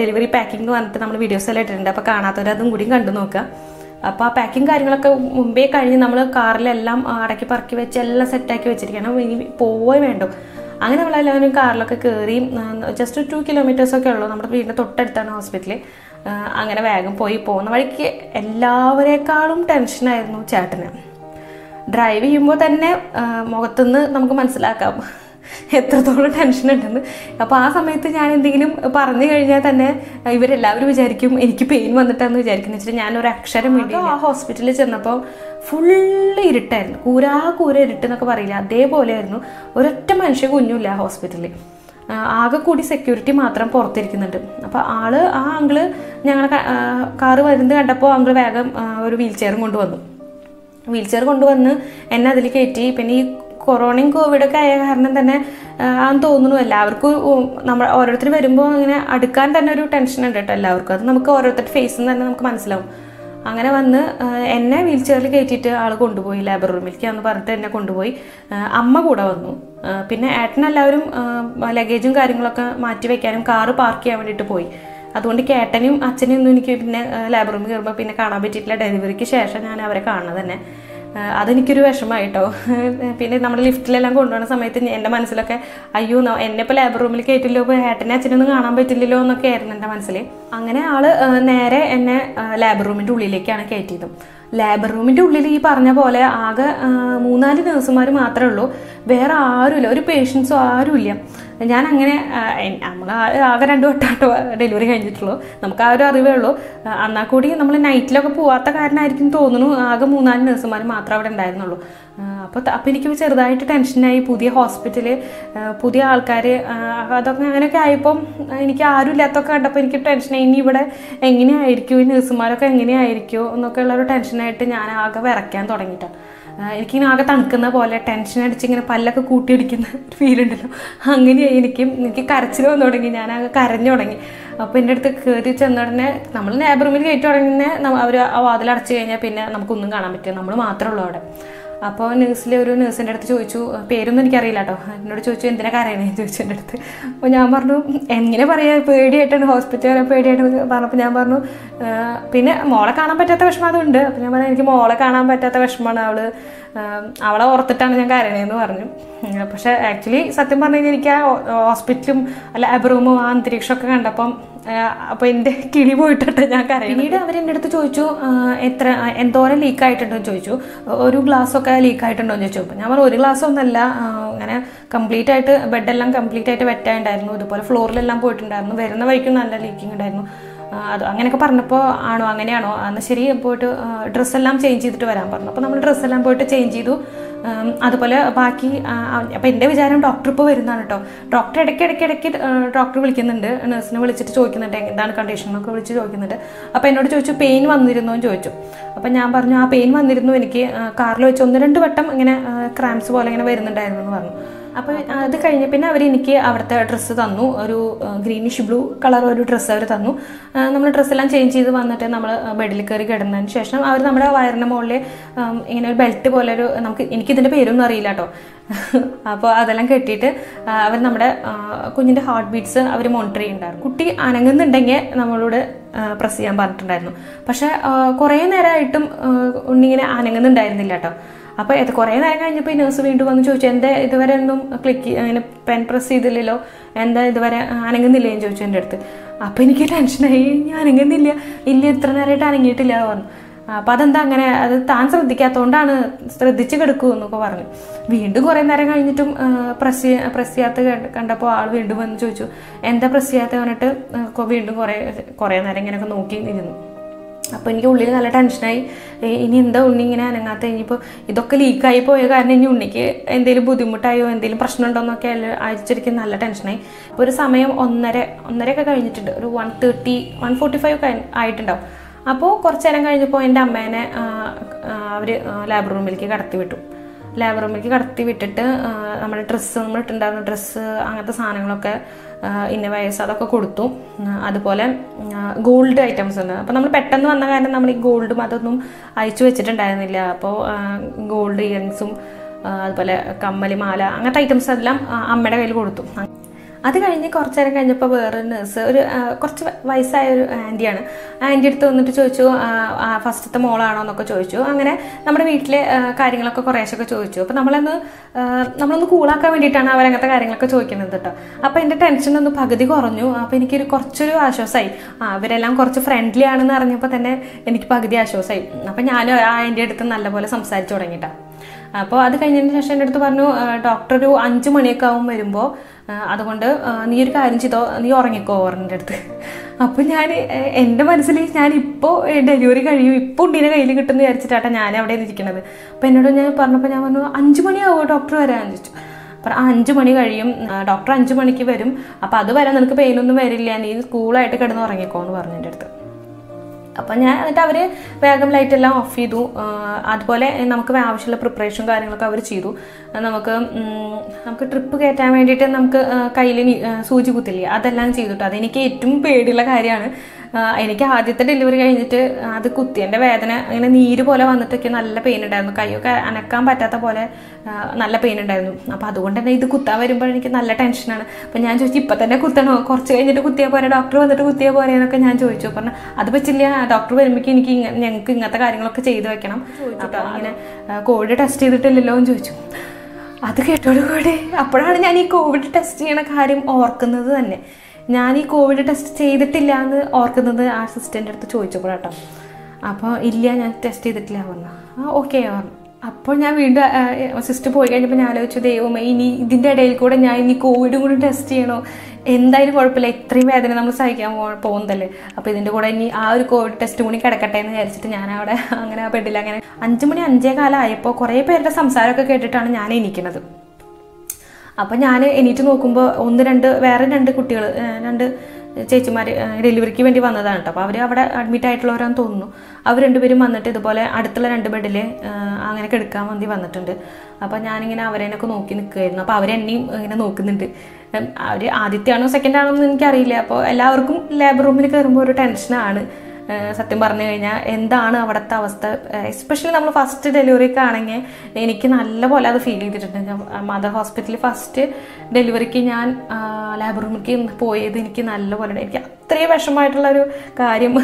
ഡെലിവറി പാക്കിംഗ് വന്നിട്ട് നമ്മൾ വീഡിയോസ് എല്ലാം ഇട്ടിട്ടുണ്ട്. അപ്പോൾ കാണാത്തവർ അതും കൂടി കണ്ടു നോക്കുക. അപ്പോൾ ആ പാക്കിങ് കാര്യങ്ങളൊക്കെ മുമ്പേ കഴിഞ്ഞ് നമ്മൾ കാറിലെല്ലാം അടക്കി പറക്കി വെച്ച് എല്ലാം സെറ്റാക്കി വെച്ചിരിക്കണം, ഇനി പോവേ വേണ്ടു. അങ്ങനെ നമ്മളെല്ലാവരും കാറിലൊക്കെ കയറി ജസ്റ്റ് ടു കിലോമീറ്റേഴ്സൊക്കെ ഉള്ളൂ, നമ്മുടെ വീടിൻ്റെ തൊട്ടടുത്താണ് ഹോസ്പിറ്റൽ. അങ്ങനെ വേഗം പോയി. പോകുന്ന വഴിക്ക് എല്ലാവരേക്കാളും ടെൻഷനായിരുന്നു ചേട്ടന്. ഡ്രൈവ് ചെയ്യുമ്പോൾ തന്നെ മുഖത്തുനിന്ന് നമുക്ക് മനസ്സിലാക്കാം എത്രത്തോളം ടെൻഷൻ ഉണ്ടെന്ന്. അപ്പോൾ ആ സമയത്ത് ഞാൻ എന്തെങ്കിലും പറഞ്ഞു കഴിഞ്ഞാൽ തന്നെ ഇവരെല്ലാവരും വിചാരിക്കും എനിക്ക് പെയിൻ വന്നിട്ടാന്ന് വിചാരിക്കുന്നു വെച്ചിട്ട് ഞാനൊരു അക്ഷരം വേണ്ടി ആ ഹോസ്പിറ്റലിൽ ചെന്നപ്പോൾ ഫുള്ള് ഇരുട്ടായിരുന്നു. കൂരാ കൂര ഇരുട്ടെന്നൊക്കെ പറയില്ല, അതേപോലെ ആയിരുന്നു. ഒരൊറ്റ മനുഷ്യ കുഞ്ഞുമില്ല ഹോസ്പിറ്റലിൽ. ആകെ കൂടി സെക്യൂരിറ്റി മാത്രം പുറത്തിരിക്കുന്നുണ്ട്. അപ്പോൾ ആള് ആ ആങ്കിള് ഞങ്ങളുടെ കാറ് വരുന്നത് കണ്ടപ്പോൾ ആങ്കിള് വേഗം ഒരു വീൽ ചെയറും കൊണ്ടുവന്നു. വീൽ ചെയർ കൊണ്ടുവന്ന് എന്നെ അതിൽ കയറ്റി. പിന്നെ ഈ കൊറോണയും കോവിഡൊക്കെ ആയ കാരണം തന്നെ ആന്ന് തോന്നുന്നു എല്ലാവർക്കും നമ്മൾ ഓരോരുത്തർ വരുമ്പോൾ ഇങ്ങനെ അടുക്കാൻ തന്നെ ഒരു ടെൻഷൻ ഉണ്ട് കേട്ടോ എല്ലാവർക്കും. അത് നമുക്ക് ഓരോരുത്തരുടെ ഫേസിൽ തന്നെ നമുക്ക് മനസ്സിലാവും. അങ്ങനെ വന്ന് എന്നെ വീൽ ചെയറിൽ കയറ്റിയിട്ട് ആൾ കൊണ്ടുപോയി ലേബർ റൂമിലേക്ക് എന്ന് പറഞ്ഞിട്ട് എന്നെ കൊണ്ടുപോയി. അമ്മ കൂടെ വന്നു. പിന്നെ ഏട്ടനെല്ലാവരും ലഗേജും കാര്യങ്ങളൊക്കെ മാറ്റി വയ്ക്കാനും കാറ് പാർക്ക് ചെയ്യാൻ വേണ്ടിയിട്ട് പോയി. അതുകൊണ്ട് ഏട്ടനും അച്ഛനും ഒന്നും എനിക്ക് പിന്നെ ലേബർ റൂമിൽ കയറുമ്പോൾ പിന്നെ കാണാൻ പറ്റിയിട്ടില്ല. ഡെലിവറിക്ക് ശേഷം ഞാൻ അവരെ കാണുന്നത് തന്നെ. അതെനിക്കൊരു വിഷമമായിട്ടോ. പിന്നെ നമ്മൾ ലിഫ്റ്റിലെല്ലാം കൊണ്ടുപോകുന്ന സമയത്ത് എൻ്റെ മനസ്സിലൊക്കെ അയ്യോ എന്നെ ഇപ്പോൾ ലേബർ റൂമിൽ കയറ്റില്ലോ, ഇപ്പോൾ ഏട്ടനെ അച്ഛനൊന്നും കാണാൻ പറ്റില്ലല്ലോ എന്നൊക്കെ ആയിരുന്നു എൻ്റെ മനസ്സിൽ. അങ്ങനെ ആൾ നേരെ എന്നെ ലേബർ റൂമിൻ്റെ ഉള്ളിലേക്കാണ് കയറ്റിയത്. ലേബർ റൂമിൻ്റെ ഉള്ളിൽ ഈ പറഞ്ഞ പോലെ ആകെ മൂന്നാല് നഴ്സുമാർ മാത്രമേ ഉള്ളൂ, വേറെ ആരുമില്ല, ഒരു പേഷ്യൻസും ആരുമില്ല. ഞാൻ അങ്ങനെ നമ്മൾ ആകെ രണ്ട് വട്ടമായിട്ടോ ഡെലിവറി കഴിഞ്ഞിട്ടുള്ളൂ, നമുക്ക് ആ ഒരു അറിവേ ഉള്ളൂ. എന്നാൽ കൂടി നമ്മൾ നൈറ്റിലൊക്കെ പോവാത്ത കാരണമായിരിക്കും തോന്നുന്നു ആകെ മൂന്നാല് നഴ്സുമാർ മാത്രമേ അവിടെ ഉണ്ടായിരുന്നുള്ളൂ. അപ്പോൾ അപ്പോൾ എനിക്ക് ചെറുതായിട്ട് ടെൻഷനായി. പുതിയ ഹോസ്പിറ്റൽ, പുതിയ ആൾക്കാർ, അതൊക്കെ അങ്ങനെയൊക്കെ ആയപ്പം എനിക്ക് ആരും ഇല്ലാത്തൊക്കെ കണ്ടപ്പോൾ എനിക്ക് ടെൻഷനായി. ഇനി ഇവിടെ എങ്ങനെയായിരിക്കും, ഈ നഴ്സുമാരൊക്കെ എങ്ങനെയായിരിക്കും എന്നൊക്കെ ഉള്ളൊരു ടെൻഷനായിട്ട് ഞാൻ ആകെ വിറയ്ക്കാൻ തുടങ്ങിയിട്ടാണ്. എനിക്കിങ്ങനെ ആകെ തണുക്കുന്ന പോലെ ടെൻഷൻ അടിച്ച് ഇങ്ങനെ പല്ലൊക്കെ കൂട്ടിയടിക്കുന്ന ഒരു ഫീലുണ്ടല്ലോ, അങ്ങനെ എനിക്കും എനിക്ക് കരച്ചിൽ വന്നു തുടങ്ങി. ഞാനാകെ കരഞ്ഞു തുടങ്ങി. അപ്പോൾ എൻ്റെ അടുത്ത് കയറി ചെന്ന ഉടനെ നമ്മൾ ലേബർ റൂമിൽ കയറ്റി തുടങ്ങുന്ന അവർ ആ വാതിലടച്ചു കഴിഞ്ഞാൽ പിന്നെ നമുക്കൊന്നും കാണാൻ പറ്റില്ല, നമ്മൾ മാത്രമേ ഉള്ളൂ അവിടെ. അപ്പോൾ നേഴ്സിൽ ഒരു നേഴ്സിൻ്റെ അടുത്ത് ചോദിച്ചു, പേരൊന്നും എനിക്കറിയില്ല കേട്ടോ, എന്നോട് ചോദിച്ചു എന്തിനാ കരയണേന്ന് ചോദിച്ചു എൻ്റെ അടുത്ത്. അപ്പോൾ ഞാൻ പറഞ്ഞു എങ്ങനെ പറയാ, പേടിയായിട്ടാണ് ഹോസ്പിറ്റലിൽ വരാൻ പേടിയായിട്ടെന്ന് പറഞ്ഞപ്പോൾ ഞാൻ പറഞ്ഞു പിന്നെ മോളെ കാണാൻ പറ്റാത്ത വിഷമം അതുണ്ട്. അപ്പോൾ ഞാൻ പറഞ്ഞു എനിക്ക് മോളെ കാണാൻ പറ്റാത്ത വിഷമമാണ്, അവള് അവളെ ഓർത്തിട്ടാണ് ഞാൻ കരയണേന്ന് പറഞ്ഞു. പക്ഷെ ആക്ച്വലി സത്യം പറഞ്ഞു കഴിഞ്ഞാൽ എനിക്ക് ആ ഹോസ്പിറ്റലും ലാബ് റൂമും ആ അന്തരീക്ഷമൊക്കെ കണ്ടപ്പം അപ്പോൾ എൻ്റെ കിളി പോയിട്ടെ ഞാൻ കരയും. പിന്നീട് അവരെൻ്റെ അടുത്ത് ചോദിച്ചു എത്ര എന്തോരം ലീക്കായിട്ടുണ്ടോ എന്ന് ചോദിച്ചു, ഒരു ഗ്ലാസ്സൊക്കെ ലീക്കായിട്ടുണ്ടോ എന്ന് ചോദിച്ചു. അപ്പോൾ ഞാൻ പറഞ്ഞു ഒരു ഗ്ലാസ്സൊന്നുമല്ല, അങ്ങനെ കംപ്ലീറ്റ് ആയിട്ട് ബെഡെല്ലാം കംപ്ലീറ്റ് ആയിട്ട് വെറ്റായിട്ടുണ്ടായിരുന്നു, അതുപോലെ ഫ്ലോറിലെല്ലാം പോയിട്ടുണ്ടായിരുന്നു, വരുന്ന വഴിക്കും നല്ല ലീക്കിംഗ് ഉണ്ടായിരുന്നു. അത് അങ്ങനെയൊക്കെ പറഞ്ഞപ്പോൾ ആണോ അങ്ങനെയാണോ എന്നാൽ ശരി പോയിട്ട് ഡ്രസ്സെല്ലാം ചേഞ്ച് ചെയ്തിട്ട് വരാൻ പറഞ്ഞു. അപ്പോൾ നമ്മൾ ഡ്രസ്സെല്ലാം പോയിട്ട് ചേഞ്ച് ചെയ്തു. അതുപോലെ ബാക്കി അപ്പോൾ എൻ്റെ വിചാരം ഡോക്ടർ ഇപ്പോൾ വരുന്നതാണ് കേട്ടോ. ഡോക്ടർ ഇടയ്ക്ക് ഇടയ്ക്ക് ഇടയ്ക്ക് ഡോക്ടർ വിളിക്കുന്നുണ്ട്, നഴ്സിനെ വിളിച്ചിട്ട് ചോദിക്കുന്നുണ്ട് എന്താണ് കണ്ടീഷൻ എന്നൊക്കെ വിളിച്ച് ചോദിക്കുന്നുണ്ട്. അപ്പോൾ എന്നോട് ചോദിച്ചു പെയിൻ വന്നിരുന്നോ എന്ന് ചോദിച്ചു. അപ്പോൾ ഞാൻ പറഞ്ഞു ആ പെയിൻ വന്നിരുന്നു, എനിക്ക് കാറിൽ വെച്ച് ഒന്ന് രണ്ട് വട്ടം ഇങ്ങനെ ക്രാംസ് പോലെ ഇങ്ങനെ വരുന്നുണ്ടായിരുന്നു എന്ന് പറഞ്ഞു. അപ്പോൾ അത് കഴിഞ്ഞ് പിന്നെ അവർ എനിക്ക് അവിടുത്തെ ഡ്രസ്സ് തന്നു, ഒരു ഗ്രീനിഷ് ബ്ലൂ കളർ ഒരു ഡ്രസ്സ് അവർ തന്നു. നമ്മൾ ഡ്രസ്സെല്ലാം ചേഞ്ച് ചെയ്ത് വന്നിട്ട് നമ്മൾ ബെഡിൽ കയറി കിടന്നതിന് ശേഷം അവർ നമ്മുടെ വയറിൻ്റെ മുകളിൽ ഇങ്ങനെ ഒരു ബെൽറ്റ് പോലെ ഒരു നമുക്ക് എനിക്കിതിൻ്റെ പേരൊന്നും അറിയില്ല കേട്ടോ, അപ്പോൾ അതെല്ലാം കെട്ടിയിട്ട് അവർ നമ്മുടെ കുഞ്ഞിൻ്റെ ഹാർട്ട് ബീറ്റ്സ് അവർ മോണിറ്റർ ചെയ്യുന്നുണ്ടായിരുന്നു. കുട്ടി അനങ്ങുന്നുണ്ടെങ്കിൽ നമ്മളോട് പ്രസ് ചെയ്യാൻ പറഞ്ഞിട്ടുണ്ടായിരുന്നു. പക്ഷേ കുറേ നേരമായിട്ടും ഉണ്ണിങ്ങനെ അനങ്ങുന്നുണ്ടായിരുന്നില്ല കേട്ടോ. അപ്പോൾ ഇത് കുറേ നേരം കഴിഞ്ഞപ്പോൾ ഈ നേഴ്സ് വീണ്ടും വന്ന് ചോദിച്ചു എൻ്റെ ഇതുവരെ ഒന്നും ക്ലിക്ക് അങ്ങനെ പെൻ പ്രസ് ചെയ്തില്ലല്ലോ, എന്താ ഇതുവരെ അനങ്ങുന്നില്ലേ എന്ന് ചോദിച്ചു എൻ്റെ അടുത്ത്. അപ്പോൾ എനിക്ക് ടെൻഷനായി, ഞാൻ അനങ്ങുന്നില്ല ഇല്ല ഇത്ര നേരമായിട്ട് അനങ്ങിയിട്ടില്ല പറഞ്ഞു. അപ്പോൾ അതെന്താ അങ്ങനെ, അത് താൻ ശ്രദ്ധിക്കാത്തതുകൊണ്ടാണ്, ശ്രദ്ധിച്ച് കിടക്കൂ എന്നൊക്കെ പറഞ്ഞു. വീണ്ടും കുറേ നേരം കഴിഞ്ഞിട്ടും പ്രസ് പ്രസ് ചെയ്യാത്ത കണ്ടപ്പോൾ ആൾ വീണ്ടും വന്ന് ചോദിച്ചു എന്താ പ്രസ് ചെയ്യാത്ത പറഞ്ഞിട്ട് വീണ്ടും കുറേ കുറേ നേരം ഇങ്ങനെയൊക്കെ നോക്കി ഇരുന്നു. അപ്പോൾ എനിക്ക് ഉള്ളിൽ നല്ല ടെൻഷനായി, ഇനി എന്താ ഉണ്ണി ഇങ്ങനെ അനങ്ങാത്ത, ഇനിയിപ്പോൾ ഇതൊക്കെ ലീക്കായി പോയ കാരണം ഇനി ഉണ്ണിക്ക് എന്തെങ്കിലും ബുദ്ധിമുട്ടായോ എന്തെങ്കിലും പ്രശ്നമുണ്ടോ എന്നൊക്കെ അയച്ചിരിക്കുന്ന നല്ല ടെൻഷനായി. അപ്പോൾ ഒരു സമയം ഒന്നര ഒന്നരയൊക്കെ കഴിഞ്ഞിട്ടുണ്ട്, ഒരു one thirty one forty five ആയിട്ടുണ്ടാവും. അപ്പോൾ കുറച്ച് നേരം കഴിഞ്ഞപ്പോൾ എൻ്റെ അമ്മേനെ അവർ ലാബ് റൂമിലേക്ക് കടത്തി വിട്ടു. ലാബ് റൂമിലേക്ക് കടത്തി വിട്ടിട്ട് നമ്മുടെ ഡ്രസ്സ് നമ്മൾ ഇട്ടുണ്ടായിരുന്ന ഡ്രസ്സ് അങ്ങനത്തെ സാധനങ്ങളൊക്കെ ഇന്ന വയസ്സ് അതൊക്കെ കൊടുത്തു. അതുപോലെ ഗോൾഡ് ഐറ്റംസ് ഉണ്ട്, അപ്പോൾ നമ്മൾ പെട്ടെന്ന് വന്ന കാരണം നമ്മൾ ഈ ഗോൾഡും അതൊന്നും അയച്ചു വെച്ചിട്ടുണ്ടായിരുന്നില്ല. അപ്പോൾ ഗോൾഡ് ഇയറിങ്സും അതുപോലെ കമ്മലി മാല അങ്ങനത്തെ ഐറ്റംസ് എല്ലാം അമ്മയുടെ കയ്യിൽ കൊടുത്തു. അത് കഴിഞ്ഞ് കുറച്ച് നേരം കഴിഞ്ഞപ്പോൾ വേറൊരു നേഴ്സ്, ഒരു കുറച്ച് വയസ്സായ ഒരു ആൻറ്റിയാണ്, ആൻറ്റി അടുത്ത് വന്നിട്ട് ചോദിച്ചു ഫസ്റ്റത്തെ മോളാണോ എന്നൊക്കെ ചോദിച്ചു. അങ്ങനെ നമ്മുടെ വീട്ടിലെ കാര്യങ്ങളൊക്കെ കുറേശ്ശൊക്കെ ചോദിച്ചു. അപ്പോൾ നമ്മളൊന്ന് നമ്മളൊന്ന് കൂളാക്കാൻ വേണ്ടിയിട്ടാണ് അവരങ്ങനത്തെ കാര്യങ്ങളൊക്കെ ചോദിക്കുന്നത് കേട്ടോ. അപ്പോൾ എൻ്റെ ടെൻഷൻ ഒന്ന് പകുതി കുറഞ്ഞു. അപ്പോൾ എനിക്കൊരു കുറച്ചൊരു ആശ്വാസമായി, അവരെല്ലാം കുറച്ച് ഫ്രണ്ട്ലി ആണെന്ന് അറിഞ്ഞപ്പോൾ തന്നെ എനിക്ക് പകുതി ആശ്വാസമായി. അപ്പോൾ ഞാനും ആ ആൻറ്റി അടുത്ത് നല്ലപോലെ സംസാരിച്ചു തുടങ്ങിയിട്ടാണ്. അപ്പോൾ അത് കഴിഞ്ഞതിന് ശേഷം എൻ്റെ അടുത്ത് പറഞ്ഞു, ഡോക്ടർ ഒരു അഞ്ച് മണിയൊക്കെ ആവും വരുമ്പോൾ, അതുകൊണ്ട് നീ ഒരു കാര്യം ചെയ്തോ, നീ ഉറങ്ങിക്കോ ഓറിൻ്റെ അടുത്ത്. അപ്പോൾ ഞാൻ എൻ്റെ മനസ്സിൽ ഞാൻ ഇപ്പോൾ ഡെലിവറി കഴിയും, ഇപ്പോൾ ഉണ്ടീനെ കയ്യിൽ കിട്ടുമെന്ന് വിചാരിച്ചിട്ടാട്ടാ ഞാൻ അവിടെ ഇരിക്കണത്. അപ്പോൾ എന്നോട് ഞാൻ പറഞ്ഞപ്പോൾ ഞാൻ പറഞ്ഞു, അഞ്ച് മണിയാവോ ഡോക്ടർ വരാൻ ചോദിച്ചു. അപ്പം ആ അഞ്ച് മണി കഴിയും, ഡോക്ടർ അഞ്ച് മണിക്ക് വരും, അപ്പോൾ അത് വരാൻ നിനക്ക് പെയിനൊന്നും വരില്ല, നീ സ്കൂളായിട്ട് കിടന്ന് ഉറങ്ങിക്കോ എന്ന് പറഞ്ഞു എൻ്റെ അടുത്ത്. അപ്പം ഞാൻ എന്നിട്ട് അവർ വേഗം ലൈറ്റെല്ലാം ഓഫ് ചെയ്തു. അതുപോലെ നമുക്ക് ആവശ്യമുള്ള പ്രിപ്പറേഷൻ കാര്യങ്ങളൊക്കെ അവർ ചെയ്തു. നമുക്ക് നമുക്ക് ട്രിപ്പ് കയറ്റാൻ വേണ്ടിയിട്ട് നമുക്ക് കയ്യിൽ സൂചി കുത്തില്ലേ, അതെല്ലാം ചെയ്തിട്ട് അതെനിക്ക് ഏറ്റവും പേടിയുള്ള കാര്യമാണ്. എനിക്ക് ആദ്യത്തെ ഡെലിവറി കഴിഞ്ഞിട്ട് അത് കുത്തി എൻ്റെ വേദന ഇങ്ങനെ നീര് പോലെ വന്നിട്ടൊക്കെ നല്ല പെയിൻ ഉണ്ടായിരുന്നു, കൈയൊക്കെ അനക്കാൻ പറ്റാത്ത പോലെ നല്ല പെയിൻ ഉണ്ടായിരുന്നു. അപ്പോൾ അതുകൊണ്ട് തന്നെ ഇത് കുത്താൻ വരുമ്പോൾ എനിക്ക് നല്ല ടെൻഷനാണ്. അപ്പം ഞാൻ ചോദിച്ചു, ഇപ്പം തന്നെ കുത്തണോ, കുറച്ച് കഴിഞ്ഞിട്ട് കുത്തിയാൽ പോരെ, ഡോക്ടർ വന്നിട്ട് കുത്തിയാൽ പോരെ എന്നൊക്കെ ഞാൻ ചോദിച്ചു. പറഞ്ഞു അത് പറ്റില്ല, ഡോക്ടർ വരുമ്പോഴേക്കും എനിക്ക് ഞങ്ങൾക്ക് ഇങ്ങനത്തെ കാര്യങ്ങളൊക്കെ ചെയ്തു വെക്കണം ചോദിച്ചിട്ടോ, അങ്ങനെ കോവിഡ് ടെസ്റ്റ് ചെയ്തിട്ടില്ലല്ലോ എന്ന് ചോദിച്ചു. അത് കേട്ടോടു കൂടി അപ്പോഴാണ് ഞാൻ ഈ കോവിഡ് ടെസ്റ്റ് ചെയ്യണ കാര്യം ഓർക്കുന്നത് തന്നെ. ഞാൻ ഈ കോവിഡ് ടെസ്റ്റ് ചെയ്തിട്ടില്ല എന്ന് ഓർക്കുന്നത് ആ സിസ്റ്ററിൻ്റെ അടുത്ത് ചോദിച്ചപ്പോൾ കേട്ടോ. അപ്പോൾ ഇല്ല, ഞാൻ ടെസ്റ്റ് ചെയ്തിട്ടില്ല പറഞ്ഞു. ആ ഓക്കെ പറഞ്ഞു. അപ്പോൾ ഞാൻ വീണ്ടും സിസ്റ്റർ പോയി കഴിഞ്ഞപ്പോൾ ഞാൻ ആലോചിച്ചു, ദൈവമേ ഇനി ഇതിൻ്റെ ഇടയിൽ കൂടെ ഞാൻ ഇനി കോവിഡും കൂടി ടെസ്റ്റ് ചെയ്യണോ, എന്തായാലും കുഴപ്പമില്ല, ഇത്രയും വേദന നമ്മൾ സഹിക്കാൻ പോകുന്നതല്ലേ, അപ്പോൾ ഇതിൻ്റെ കൂടെ ഇനി ആ ഒരു കോവിഡ് ടെസ്റ്റ് കൂടി കിടക്കട്ടെ എന്ന് വിചാരിച്ചിട്ട് ഞാനവിടെ അങ്ങനെ ആ ബെഡിൽ അങ്ങനെ അഞ്ച് മണി അഞ്ചേ കാലം ആയപ്പോൾ കുറേ പേരുടെ സംസാരമൊക്കെ കേട്ടിട്ടാണ് ഞാൻ എണീക്കുന്നത്. അപ്പം ഞാൻ എണീറ്റ് നോക്കുമ്പോൾ ഒന്ന് രണ്ട് വേറെ രണ്ട് കുട്ടികൾ, രണ്ട് ചേച്ചിമാർ ഡെലിവറിക്ക് വേണ്ടി വന്നതാണ് കേട്ടോ. അപ്പോൾ അവർ അവിടെ അഡ്മിറ്റ് ആയിട്ടുള്ളവരാന്ന് തോന്നുന്നു. അവർ രണ്ടുപേരും വന്നിട്ട് ഇതുപോലെ അടുത്തുള്ള രണ്ട് ബെഡിൽ അങ്ങനെ കിടക്കാൻ വേണ്ടി വന്നിട്ടുണ്ട്. അപ്പോൾ ഞാനിങ്ങനെ അവരേനൊക്കെ നോക്കി നിൽക്കുകയായിരുന്നു. അപ്പോൾ അവരെന്നെയും ഇങ്ങനെ നോക്കുന്നുണ്ട്. അവർ ആദ്യത്തെയാണോ സെക്കൻഡ് ആണോ എന്ന് എനിക്കറിയില്ല. അപ്പോൾ എല്ലാവർക്കും ലേബർ റൂമിൽ കയറുമ്പോൾ ഒരു ടെൻഷനാണ് സത്യം പറഞ്ഞു കഴിഞ്ഞാൽ, എന്താണ് അവിടുത്തെ അവസ്ഥ. എസ്പെഷ്യലി നമ്മൾ ഫസ്റ്റ് ഡെലിവറിക്ക് ആണെങ്കിൽ എനിക്ക് നല്ലപോലെ അത് ഫീൽ ചെയ്തിട്ടുണ്ട്. മദർ ഹോസ്പിറ്റലിൽ ഫസ്റ്റ് ഡെലിവറിക്ക് ഞാൻ ലാബ് റൂമിലേക്ക് പോയത് എനിക്ക് നല്ലപോലെ, എനിക്ക് അത്രയും വിഷമമായിട്ടുള്ളൊരു കാര്യം.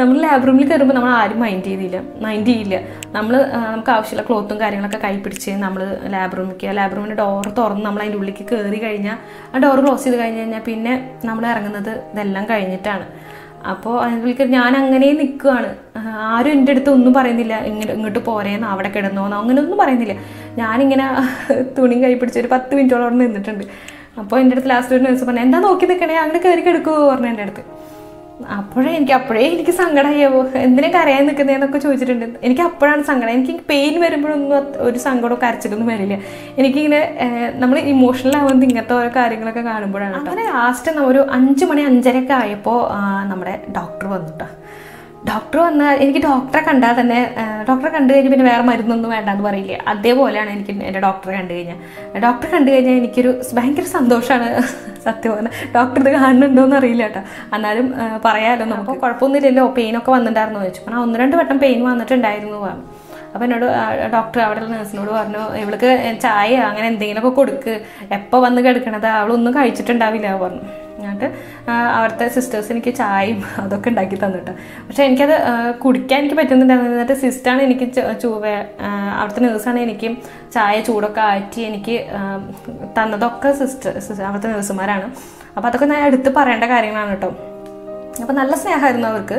നമ്മൾ ലാബ് റൂമിൽ കയറുമ്പോൾ നമ്മൾ ആരും മൈൻഡ് ചെയ്തില്ല മൈൻഡ് ചെയ്യില്ല നമ്മൾ നമുക്ക് ആവശ്യമുള്ള ക്ലോത്തും കാര്യങ്ങളൊക്കെ കൈ പിടിച്ച് നമ്മൾ ലാബ് റൂമിലേക്ക്, ലാബ് റൂമിൻ്റെ ഡോർ തുറന്ന് നമ്മൾ അതിൻ്റെ ഉള്ളിലേക്ക് കയറി കഴിഞ്ഞാൽ, ആ ഡോർ ക്ലോസ് ചെയ്ത് കഴിഞ്ഞ് കഴിഞ്ഞാൽ പിന്നെ നമ്മൾ ഇറങ്ങുന്നത് ഇതെല്ലാം കഴിഞ്ഞിട്ടാണ്. അപ്പോൾ അതിനുള്ളിൽ ഞാൻ അങ്ങനെ നിൽക്കുകയാണ്. ആരും എൻ്റെ അടുത്ത് ഒന്നും പറയുന്നില്ല, ഇങ്ങോട്ട് ഇങ്ങോട്ട് പോരേന്നോ അവിടെ കിടന്നോന്നോ അങ്ങനെയൊന്നും പറയുന്നില്ല. ഞാനിങ്ങനെ തുണിയും കൈ പിടിച്ചൊരു പത്ത് മിനിറ്റോളം അവിടെ നിന്നിട്ടുണ്ട്. അപ്പോൾ എൻ്റെ അടുത്ത് ലാസ്റ്റ് ഒരു ദിവസം പറഞ്ഞു, എന്താ നോക്കി നിൽക്കണേ, അങ്ങനെ കയറി കിടക്കുമോ പറഞ്ഞു എൻ്റെ അടുത്ത്. അപ്പോഴേ എനിക്ക് അപ്പോഴേ എനിക്ക് സങ്കടമായോ, എന്തിനാ കരയാൻ നിൽക്കുന്നതെന്നൊക്കെ ചോദിച്ചിട്ടുണ്ട്. എനിക്ക് അപ്പോഴാണ് സങ്കടം. എനിക്ക് പെയിൻ വരുമ്പോഴൊന്നും ഒരു സങ്കടമോ കരച്ചിലൊന്നും വരില്ല. എനിക്കിങ്ങനെ നമ്മൾ ഇമോഷണലാവുന്നത് ഇങ്ങനത്തെ ഓരോ കാര്യങ്ങളൊക്കെ കാണുമ്പോഴാണ്. അങ്ങനെ ലാസ്റ്റ് ഒരു അഞ്ച് മണി അഞ്ചരയൊക്കെ ആയപ്പോൾ നമ്മുടെ ഡോക്ടർ വന്നിട്ടാ. ഡോക്ടർ വന്നാൽ എനിക്ക് ഡോക്ടറെ കണ്ടാൽ തന്നെ, ഡോക്ടറെ കണ്ടു കഴിഞ്ഞാൽ പിന്നെ വേറെ മരുന്നൊന്നും വേണ്ടാന്ന് പറയില്ലേ, അതേപോലെയാണ് എനിക്ക് എൻ്റെ ഡോക്ടറെ കണ്ടു കഴിഞ്ഞാൽ. ഡോക്ടറെ കണ്ടു കഴിഞ്ഞാൽ എനിക്കൊരു ഭയങ്കര സന്തോഷമാണ്. സത്യം പറഞ്ഞാൽ ഡോക്ടർ ഇത് കാണുന്നുണ്ടോയെന്ന് അറിയില്ല കേട്ടോ, എന്നാലും പറയാമല്ലോ നമുക്ക്. കുഴപ്പമൊന്നുമില്ലല്ലോ, പെയിനൊക്കെ വന്നിട്ടുണ്ടായിരുന്നു ചോദിച്ചു. അപ്പോൾ ഒന്ന് രണ്ട് വട്ടം പെയിൻ വന്നിട്ടുണ്ടായിരുന്നു പറഞ്ഞു. അപ്പോൾ എന്നോട് ഡോക്ടർ അവിടെയുള്ള നേഴ്സിനോട് പറഞ്ഞു, ഇവൾക്ക് ചായ അങ്ങനെ എന്തെങ്കിലുമൊക്കെ കൊടുക്ക്, എപ്പോൾ വന്ന് കിടക്കണത്, അവളൊന്നും കഴിച്ചിട്ടുണ്ടാവില്ല പറഞ്ഞു. എന്നിട്ട് അവിടുത്തെ സിസ്റ്റേഴ്സ് എനിക്ക് ചായയും അതൊക്കെ ഉണ്ടാക്കി തന്നിട്ട്, പക്ഷേ എനിക്കത് കുടിക്കാൻ എനിക്ക് പറ്റുന്നുണ്ടായിരുന്നു. എന്നിട്ട് സിസ്റ്ററാണ് എനിക്ക് ചൂവ അവിടുത്തെ നേഴ്സാണ് എനിക്ക് ചായ ചൂടൊക്കെ ആറ്റി എനിക്ക് തന്നതൊക്കെ സിസ്റ്റർ അവിടുത്തെ നേഴ്സുമാരാണ്. അപ്പോൾ അതൊക്കെ ഞാൻ എടുത്ത് പറയേണ്ട കാര്യങ്ങളാണ് കേട്ടോ. അപ്പോൾ നല്ല സ്നേഹമായിരുന്നു അവർക്ക്.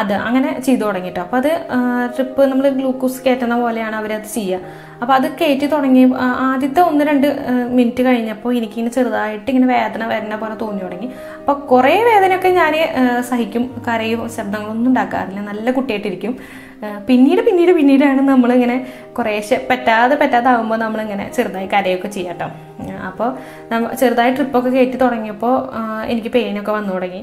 അത് അങ്ങനെ ചെയ്തു തുടങ്ങിയിട്ടോ. അപ്പോൾ അത് ട്രിപ്പ് നമ്മൾ ഗ്ലൂക്കോസ് കയറ്റുന്ന പോലെയാണ് അവരത് ചെയ്യുക. അപ്പോൾ അത് കയറ്റി തുടങ്ങി ആദ്യത്തെ ഒന്ന് രണ്ട് മിനിറ്റ് കഴിഞ്ഞപ്പോൾ എനിക്കിങ്ങനെ ചെറുതായിട്ട് ഇങ്ങനെ വേദന വരണ പോലെ തോന്നി തുടങ്ങി. അപ്പോൾ കുറേ വേദനയൊക്കെ ഞാൻ സഹിക്കും, കരയും, ശബ്ദങ്ങളൊന്നും ഉണ്ടാക്കാറില്ല, നല്ല കുട്ടിയായിട്ടിരിക്കും. പിന്നീട് പിന്നീട് പിന്നീടാണ് നമ്മളിങ്ങനെ കുറേശ്ശെ പറ്റാതെ പറ്റാതാവുമ്പോൾ നമ്മളിങ്ങനെ ചെറുതായി കരയൊക്കെ ചെയ്യാട്ടോ. അപ്പോൾ ചെറുതായി ട്രിപ്പൊക്കെ കയറ്റി തുടങ്ങിയപ്പോൾ എനിക്ക് പെയിനൊക്കെ വന്നു തുടങ്ങി.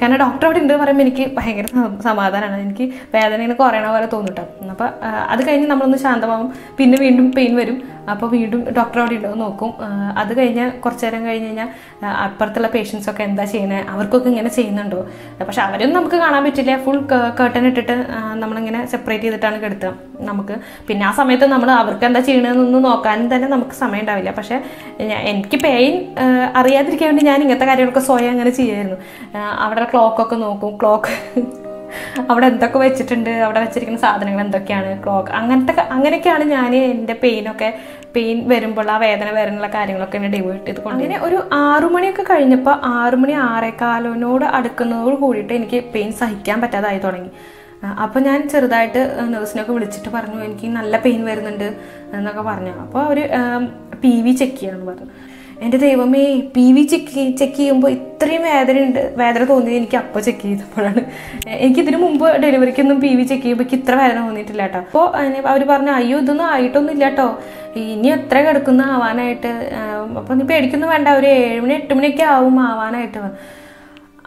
കാരണം ഡോക്ടർ അവിടെ ഉണ്ടെന്ന് പറയുമ്പോൾ എനിക്ക് ഭയങ്കര സമാധാനമാണ്, എനിക്ക് വേദനയിൽ കുറയണ പോലെ തോന്നിട്ടോ. അപ്പോൾ അത് കഴിഞ്ഞ് നമ്മളൊന്ന് ശാന്തമാവും, പിന്നെ വീണ്ടും പെയിൻ വരും, അപ്പോൾ വീണ്ടും ഡോക്ടർ അവിടെ ഉണ്ടോ എന്ന് നോക്കും. അത് കഴിഞ്ഞാൽ കുറച്ച് നേരം കഴിഞ്ഞ് കഴിഞ്ഞാൽ അപ്പുറത്തുള്ള പേഷ്യൻസൊക്കെ എന്താ ചെയ്യുന്നത്, അവർക്കൊക്കെ ഇങ്ങനെ ചെയ്യുന്നുണ്ടോ, പക്ഷെ അവരും നമുക്ക് കാണാൻ പറ്റില്ല, ഫുൾ കർട്ടൻ ഇട്ടിട്ട് നമ്മളിങ്ങനെ സെപ്പറേറ്റ് ചെയ്തിട്ടാണ് കിടത്തുക നമുക്ക്. പിന്നെ ആ സമയത്ത് നമ്മൾ അവർക്ക് എന്താ ചെയ്യണമെന്നൊന്നും നോക്കാനും തന്നെ നമുക്ക് സമയം ഉണ്ടാവില്ല. പക്ഷേ എനിക്ക് പെയിൻ അറിയാതിരിക്കാൻ വേണ്ടി ഞാൻ ഇങ്ങനത്തെ കാര്യങ്ങളൊക്കെ സ്വയം അങ്ങനെ ചെയ്യായിരുന്നു. അവിടെ ക്ലോക്കൊക്കെ നോക്കും, ക്ലോക്ക് അവിടെ എന്തൊക്കെ വെച്ചിട്ടുണ്ട്, അവിടെ വെച്ചിരിക്കുന്ന സാധനങ്ങൾ എന്തൊക്കെയാണ്, ക്ലോക്ക് അങ്ങനത്തെ അങ്ങനെയൊക്കെയാണ് ഞാൻ എൻ്റെ പെയിനൊക്കെ പെയിൻ വരുമ്പോൾ ആ വേദന വരാനുള്ള കാര്യങ്ങളൊക്കെ എന്നെ ഡൈവേർട്ട് ചെയ്ത് കൊണ്ട്. അങ്ങനെ ഒരു ആറുമണിയൊക്കെ കഴിഞ്ഞപ്പോൾ ആറുമണി ആറേക്കാലിനോട് അടുക്കുന്നതോട് കൂടിയിട്ട് എനിക്ക് പെയിൻ സഹിക്കാൻ പറ്റാതായി തുടങ്ങി. അപ്പോൾ ഞാൻ ചെറുതായിട്ട് നഴ്സിനൊക്കെ വിളിച്ചിട്ട് പറഞ്ഞു എനിക്ക് നല്ല പെയിൻ വരുന്നുണ്ട് എന്നൊക്കെ പറഞ്ഞു. അപ്പോൾ അവർ പി വി ചെക്ക് ചെയ്യാമെന്ന് പറഞ്ഞു. എൻ്റെ ദൈവമേ, പി വി ചെക്ക് ചെക്ക് ചെയ്യുമ്പോൾ ഇത്രയും വേദന ഉണ്ട് വേദന തോന്നിയത് എനിക്ക് അപ്പോൾ ചെക്ക് ചെയ്തപ്പോഴാണ്. എനിക്കിതിനു മുമ്പ് ഡെലിവറിക്കൊന്നും പി വി ചെക്ക് ചെയ്യുമ്പോൾ എനിക്ക് ഇത്ര വേദന തോന്നിയിട്ടില്ല കേട്ടോ. അപ്പോൾ അവർ പറഞ്ഞു അയ്യോ ഇതൊന്നും ആയിട്ടൊന്നും ഇല്ല കേട്ടോ, ഇനി എത്ര കിടക്കുന്ന ആവാനായിട്ട്, അപ്പോൾ നീ പേടിക്കൊന്നും വേണ്ട, ഒരു ഏഴുമണി എട്ട് മണിയൊക്കെ ആവും ആവാനായിട്ട്.